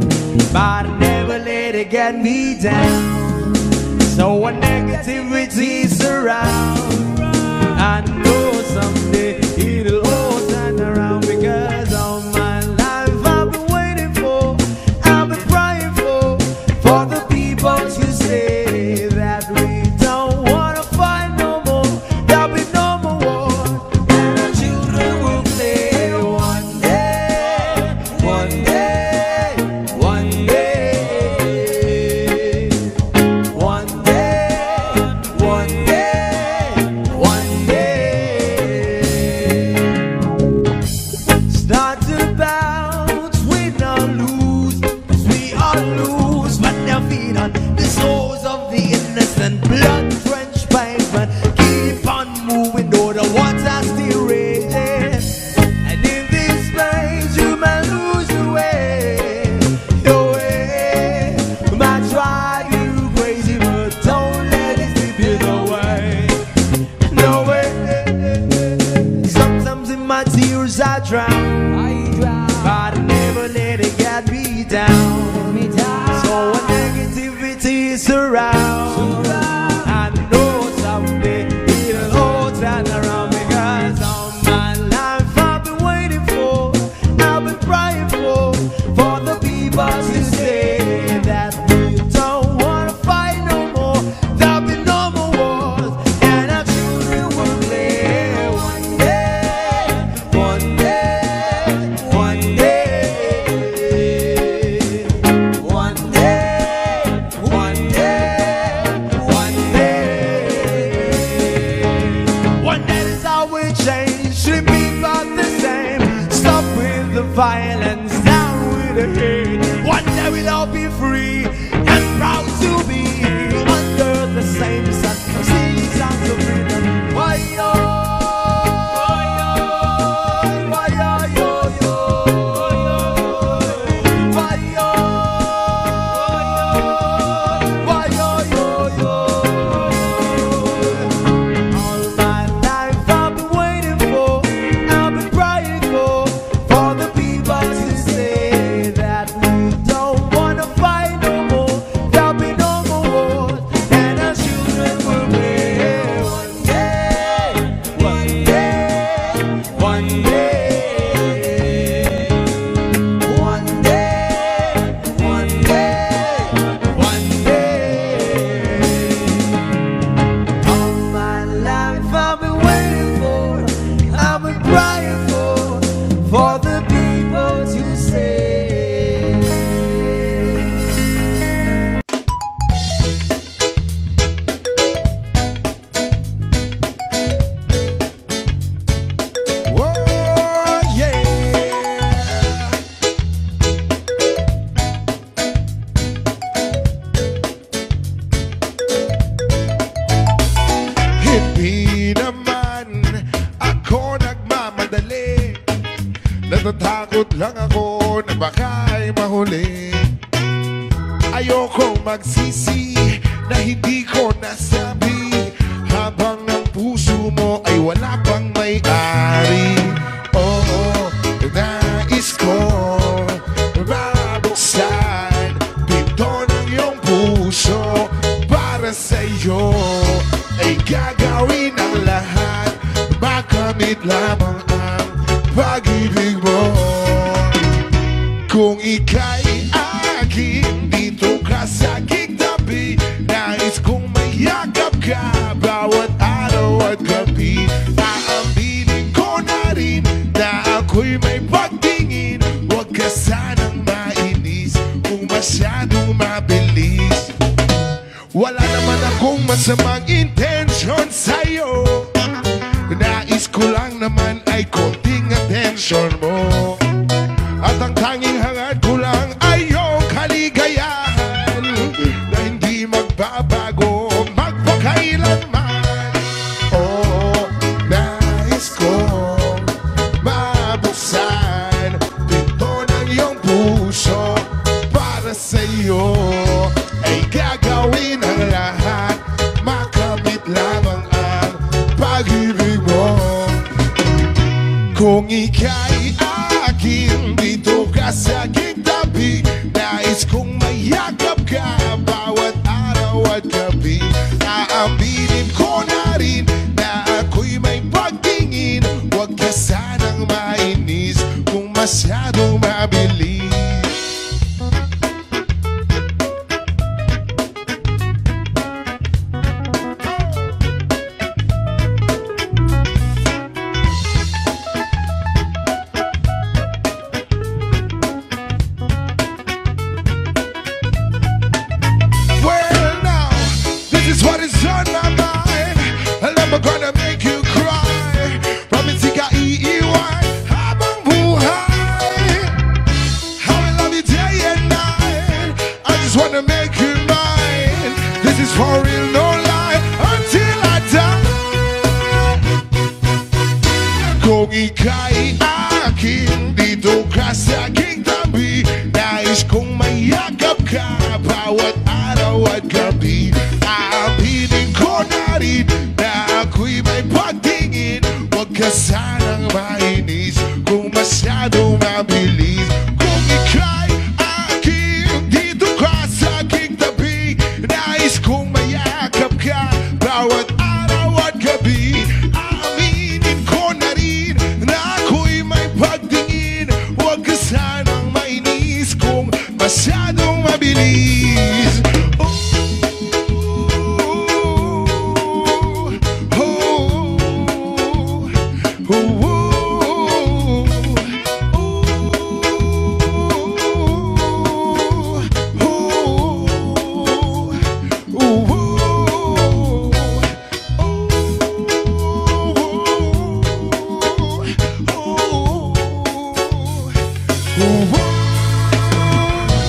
but I never let it get me down. So when negativity surrounds, I know someday it'll all turn around, because all my life I've been waiting for, I've been praying for, for the people to say that we don't want to fight no more, there'll be no more war, and our children will play one day, one day, one day, one day, one day. I drown, I drown, but I never let it get me down, me down. So when negativity is around, I know someday it'll all turn around, because all my life I've been waiting for, I've been praying for, for the people to say that we don't want to fight no more, there'll be no more wars, and our children will play one day, one day. Violence down with the hate. One day we'll all be free and proud to be under the same sun, seasons of freedom. Why yo, why yo, yo, yo, why yo, why yo, yo, yo. All my life I've been waiting for, I've been praying for, for the to say that we don't want to fight no more, there'll be no more wars, and our children will play one day, one day, one day, one day, one day, one day. All my life I've been waiting for, I've been crying for, for the people you say. Natatakot lang ako na baka'y mahuli. Ayoko magsisi na hindi ko nasabi, habang ang puso mo ay wala pang may-ari. Oo, nais ko mabuksan pinto ng iyong puso para sa'yo, ay gagawin ang lahat makamit lamang ang pag-ibig mo. Kung ika'y aking dito ka sa kitabi, nais kong mayakap ka bawat araw at gabi. Aaminin ko na rin na ako'y may pagtingin, huwag ka sanang mainis kung masyadong mabilis. Wala naman akong masamang intention sa'yo, nais ko lang naman ay konting attention mo, at ang tanging hangad ko lang ay iyong kaligayahan na hindi magbabago magpakailanman. Oo, nais ko mabuksan pinto ng iyong puso para sa'yo, ay Kung ika'y akin, dito ka sa gitabi. Nais kong mayakap ka bawat araw at gabi. Naaminin ko na rin na ako'y may pagtingin. Huwag ka sanang mainis kung masyadong mabilis. Ika'y akin, dito ka sa aking tabi. Nais kong mayakap ka bawat araw at gabi. Aaminin ko na rin na ako'y may pagtingin. Huwag ka sanang mainis kung masyadong mabilis. Kung ika'y akin, dito ka sa aking tabi. Nais kong mayakap ka bawat araw at gabi. Masyadong mabilis. Oh, oh, oh, oh, oh, oh, oh. I'm so high at the moment, I'm so caught up in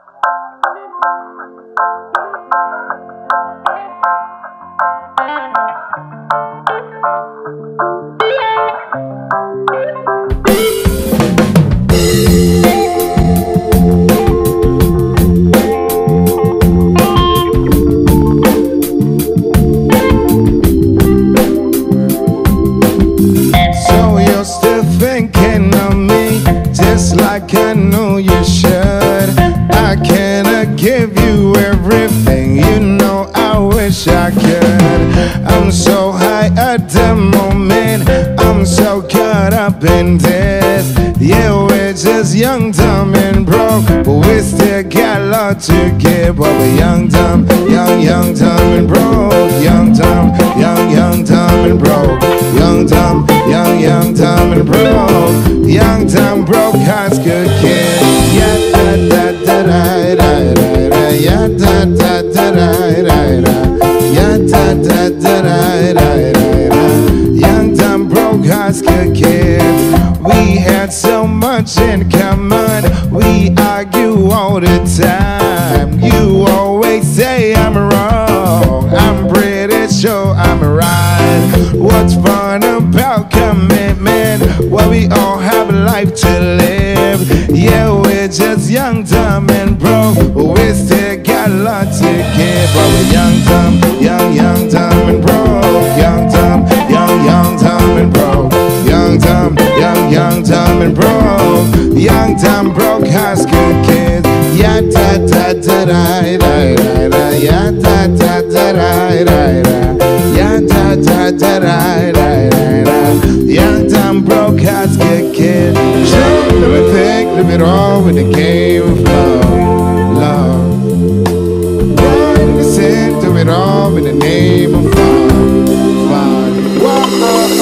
death. Yeah, we're just young, dumb, and broke, but we still got a lot to give. But we're young, dumb, young, young, dumb, and broke. Young, dumb, young, young, dumb, and broke. Young, dumb, young, young, dumb, and broke. Young, dumb, broke hearts could kill. Yeah, da, da, da, da, da, da, da. Yeah, da, da, da, da, da, da. Da, da, da, da, da, da, da. Young, dumb, broke hearts could kill. We had so much in common. We argue all the time. You always say I'm wrong. I'm pretty sure I'm right. What's fun about commitment? Well, we all have a life to live. Yeah, we're just young, dumb, and broke. We still got a lot to give. But we're young, dumb. Young, young, dumb, and broke. Young, dumb, young, young, dumb, and broke. Young, dumb, young, young, dumb, and broke. Young, dumb, broke high school kids. Ya da da da da da da. Ya da da da da da da. Ya da da da da da da. Young, dumb, broke high school kids. Show them a thing, live it all with the game of love, love. Do it all in the name of fun, fun. Whoa, oh,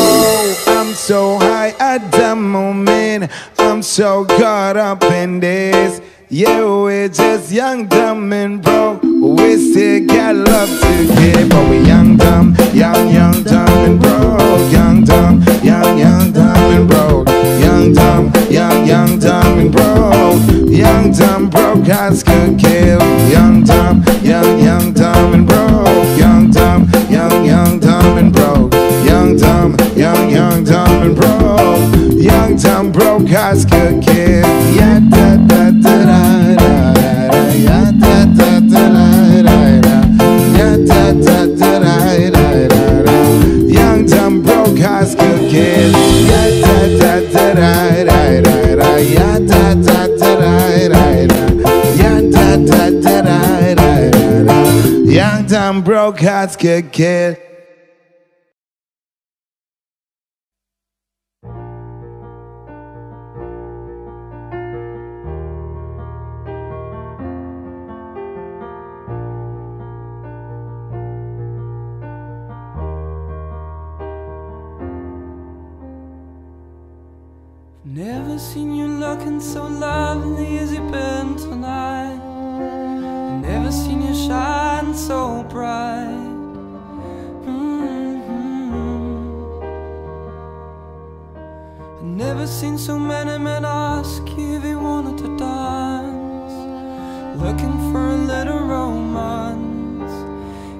oh. I'm so high at the moment, I'm so caught up in this. Yeah, we're just young, dumb, and broke. We still got love to give. But we're young, dumb, young, young, dumb, and broke. Young, dumb, young, young, dumb, and broke. Young, dumb, young, young, dumb, and broke. Young, dumb, broke hearts could kill. Young, dumb, young, young, dumb, and broke. Young, dumb, young, young, dumb, and broke. Young, dumb, young, young, dumb, and broke. Young, dumb, broke hearts could kill. Yeah, da, da, da, da, da, da, da, da. Young dumb broke hearts get killed. Never seen you looking so lovely as you've been tonight. Never seen you shine so bright. Mm-hmm. Never seen so many men ask you if you wanted to dance, looking for a little romance.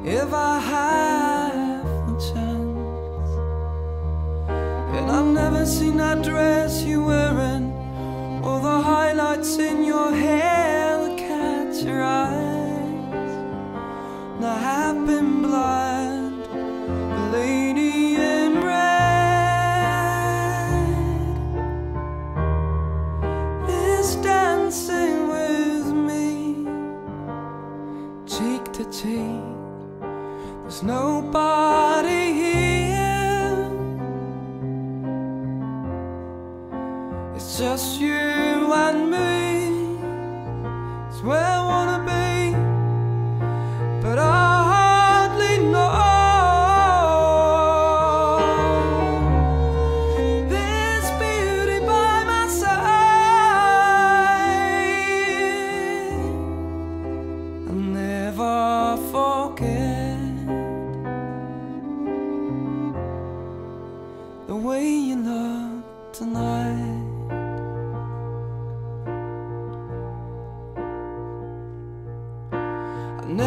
If I have the chance, and I've never seen that dress you're wearing, or the highlights in your hair that catch your eye. And I have been blind, a lady in red is dancing with me, cheek to cheek. There's nobody here, it's just you and me. It's where I wanna be. But I hardly know this beauty by my side. I'll never forget the way you look tonight.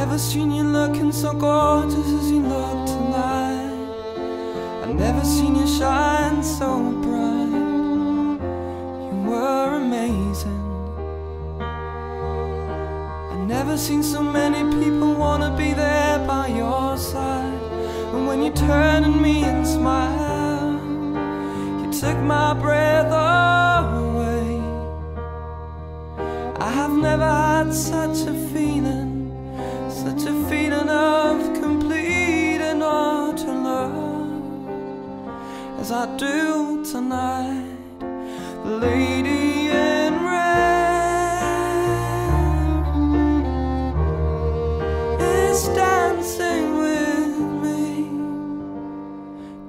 Never seen you looking so gorgeous as you look tonight. I've never seen you shine so bright. You were amazing. I've never seen so many people wanna be there by your side. And when you turn at me and smile, you took my breath away. I have never had such a feeling, such a feeling of complete and utter love as I do tonight. The lady in red is dancing with me,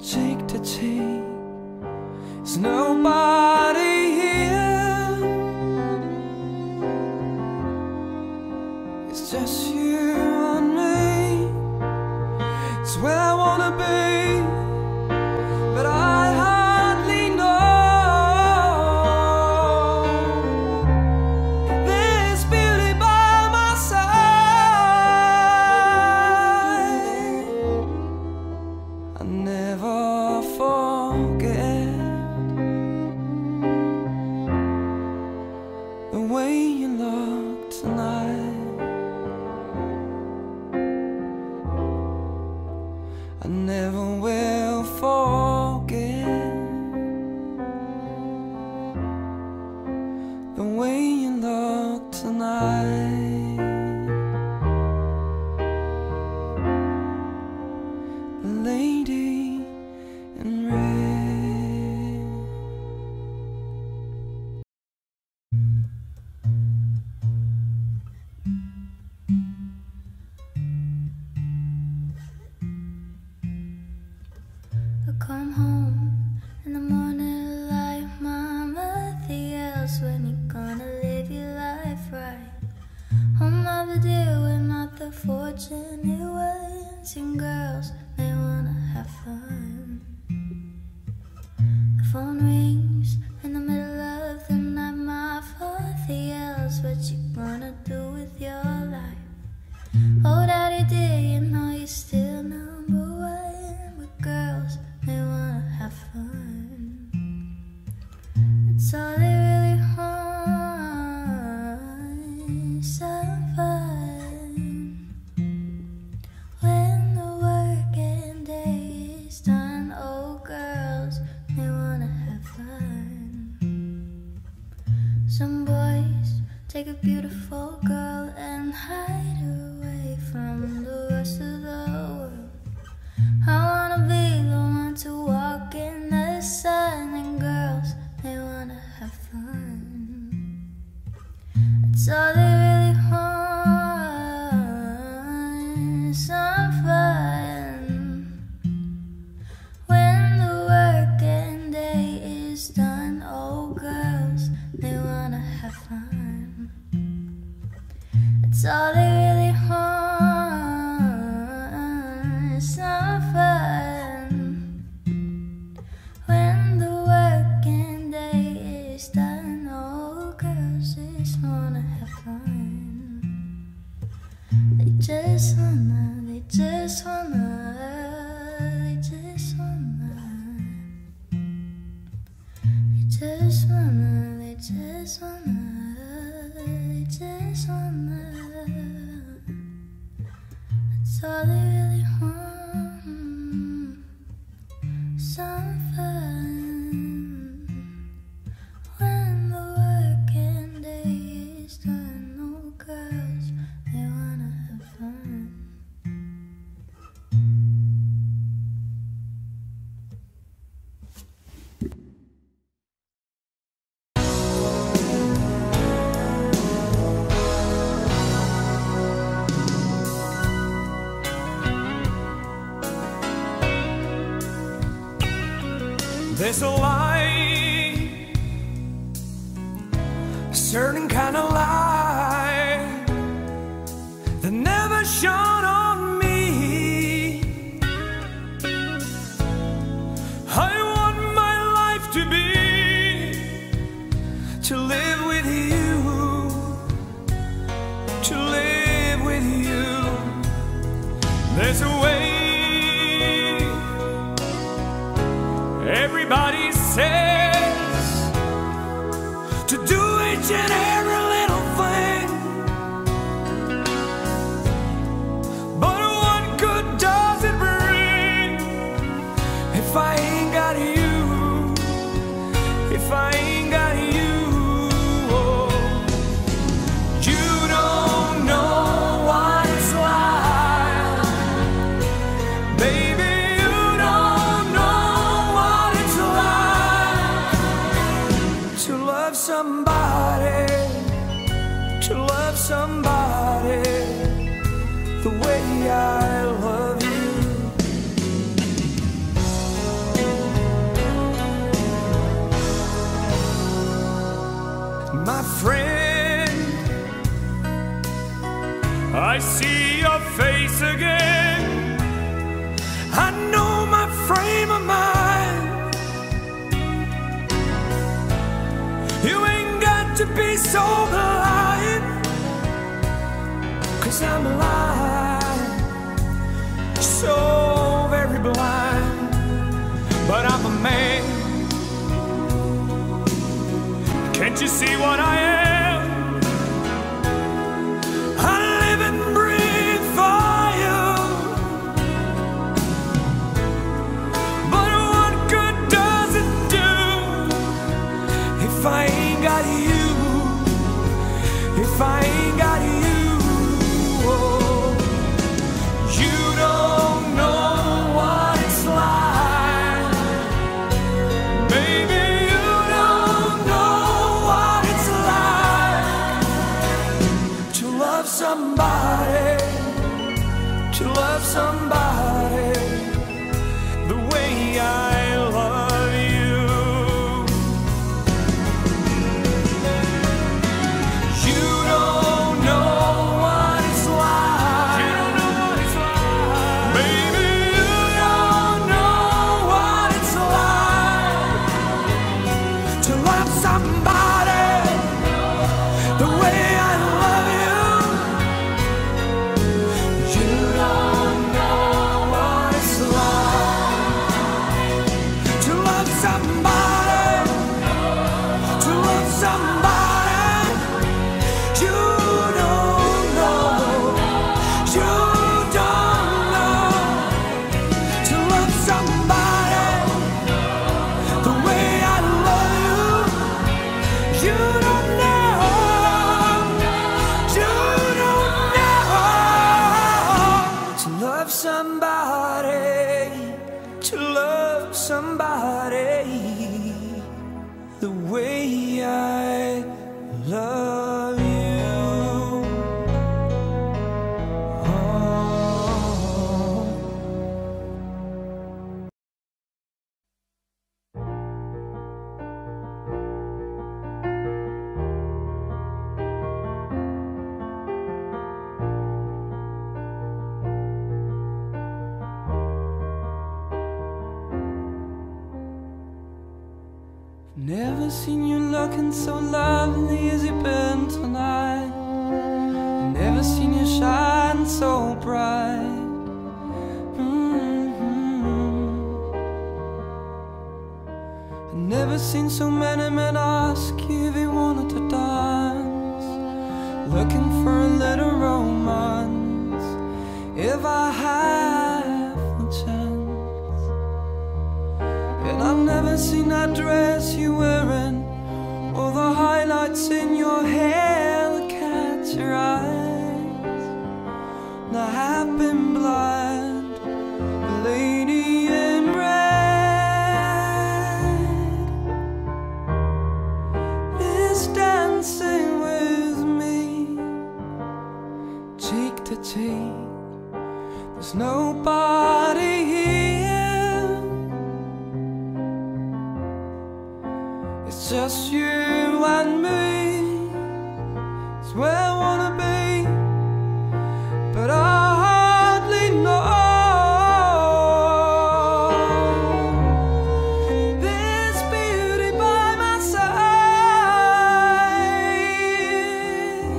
cheek to cheek. There's nobody here, it's just you. They wanna have fun. all it really wants. It's not fun when the working day is done. Oh, girls just wanna have fun. They just wanna, they just wanna, they just wanna, they just wanna, they just wanna. Just wanna, that's all they really want. Some fun when the working day is done. No girls, they wanna have fun. There's a lie, a certain kind of lie that never shone on me. I want my life to be, to live with you, to live with you. There's a way. Everybody says to do each and every little thing, but what good does it bring if I ain't got you, if I ain't got you? Oh, you don't know what it's like, baby. Somebody, to love somebody the way I love you. My friend, I see your face again. I know my frame of mind. To be so blind, 'cause I'm blind, so very blind. But I'm a man, can't you see what I am? I live and breathe for you, but what good does it do if I ain't got you? If I ain't got you, oh, you don't know what it's like, baby. You don't know what it's like to love somebody, to love somebody the way I. You don't know what seen you looking so lovely as you've been tonight. I've never seen you shine so bright. Mm-hmm. I've never seen so many men ask you if you wanted to dance, looking for a little romance. If I have a chance. And I've never seen that dress you're wearing, all the highlights in your hair that catch your eyes. And I have been blind, the lady in red is dancing with me, cheek to cheek. There's nobody here, it's just you and me. It's where I wanna be, but I hardly know this beauty by my side.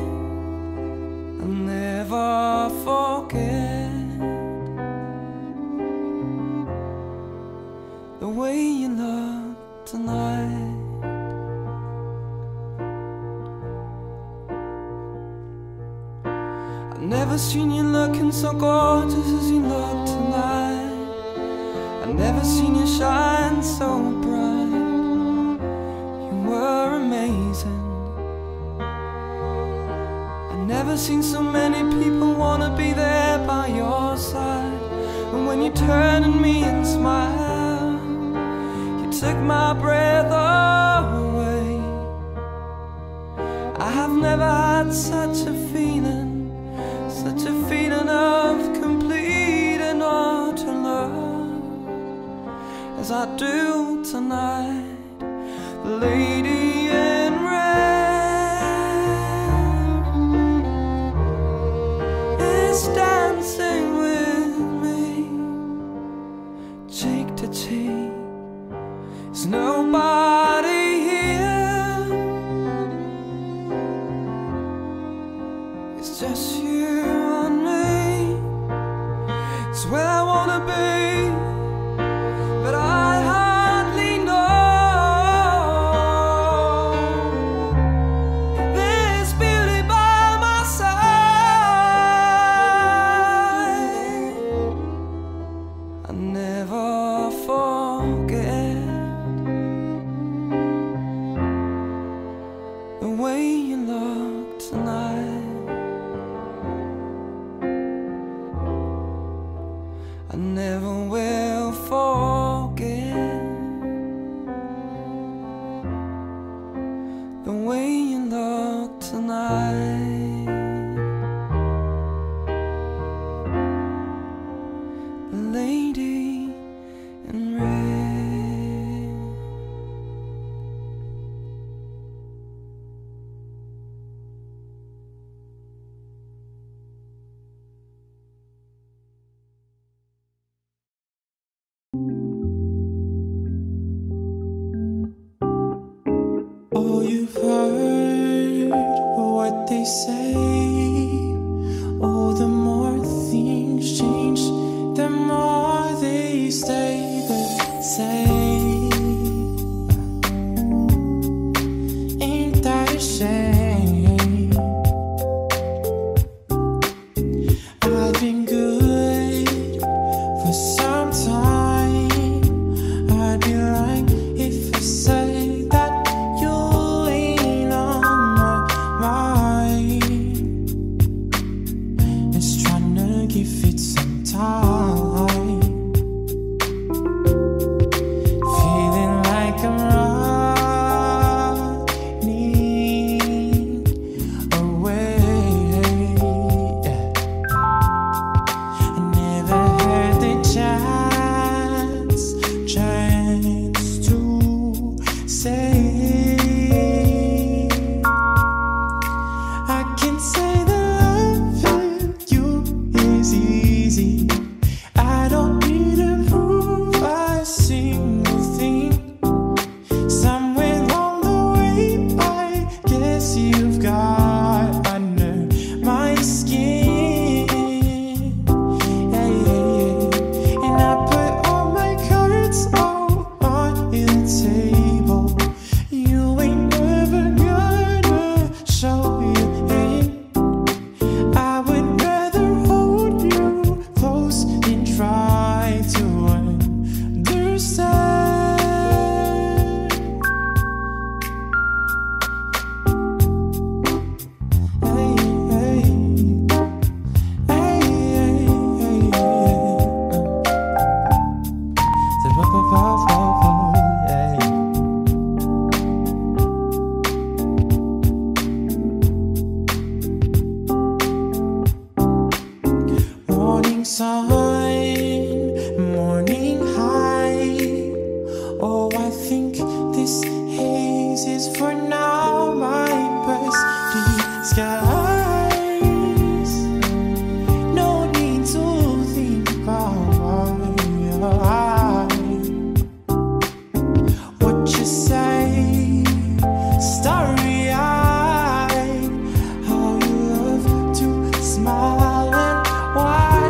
I'll never forget the way you look tonight. I've never seen you looking so gorgeous as you look tonight. I've never seen you shine so bright. You were amazing. I've never seen so many people wanna be there by your side. And when you turn at me and smile, took my breath away. I have never had such a feeling, such a feeling of complete and utter love as I do tonight. The lady in red is dancing with me, cheek to cheek. There's nobody here, it's just you and me. It's where I wanna be, but I hardly know this beauty by my side. I never forget the way you look tonight. I never will forget the way you look tonight. The lady in red. They say, oh, the more things change, the more they stay the same. Ain't that a shame? I've been good for some time. I'd be lying if I said that you ain't on my mind. Give it some time. Feeling like I'm running away. I never had the chance, chance to say I can say that. Easy, Rising sun, morning high. Oh, I think this haze is for now my bursting skies. No need to think about why. What you say, starry eyed, how you love to smile.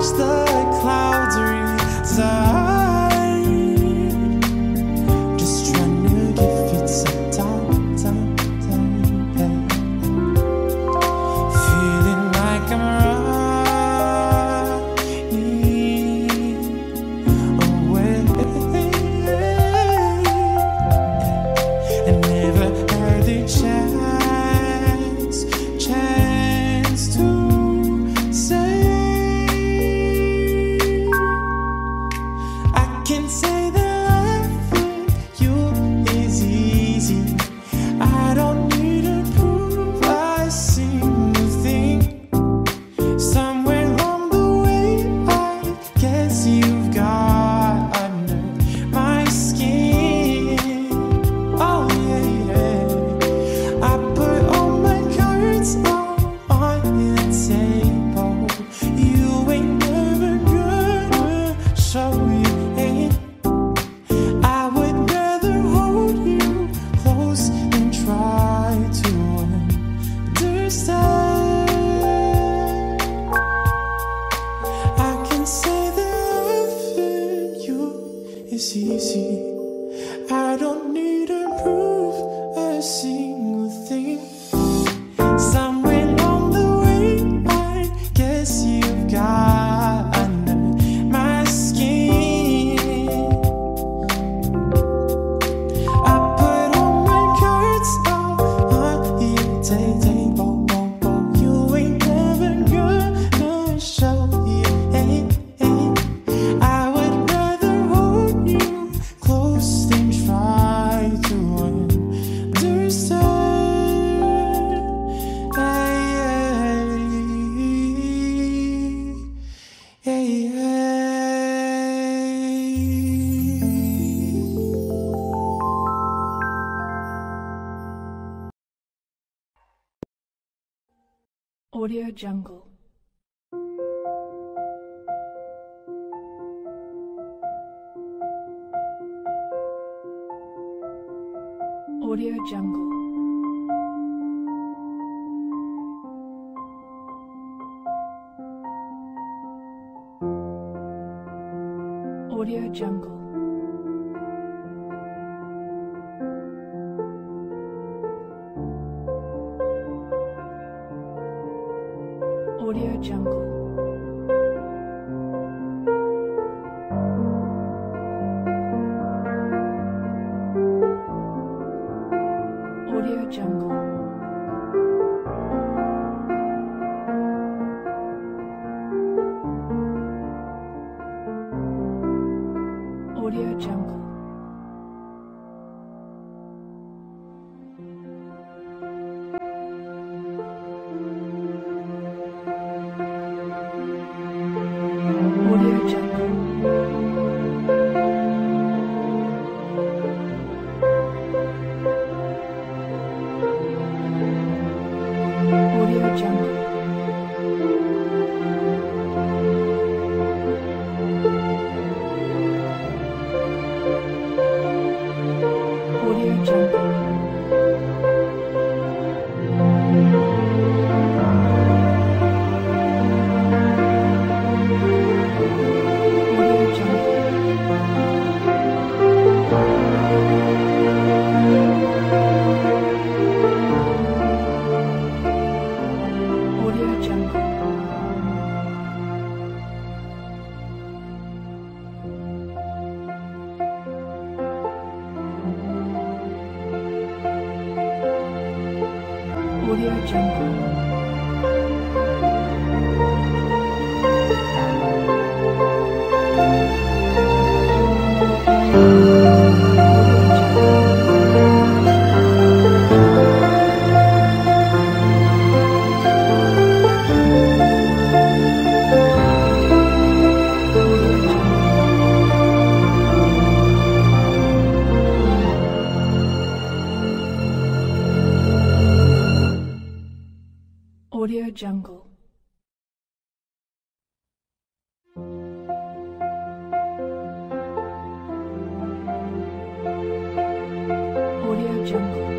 The clouds reside. Just trying to give it some time, time, time, time. Feeling like I'm running away. I never had a chance, chance to say. Can say that loving you is easy. I don't need to prove a single thing. Somewhere along the way, I guess you've got under my skin. Oh yeah, yeah. I put all my cards on, on the table. You ain't never gonna show me. I can say that loving you is easy. I don't need to prove a single thing. Somewhere along the way, I guess you've got under my skin. I put all my cards on the table. Audio Jungle. Audio Jungle. Audio Jungle. Audio Jungle. Audio Jungle. Audio Jungle. Audio Jungle. Audio Jungle. Audio Jungle. Audio Jungle. jungle. Audio jungle.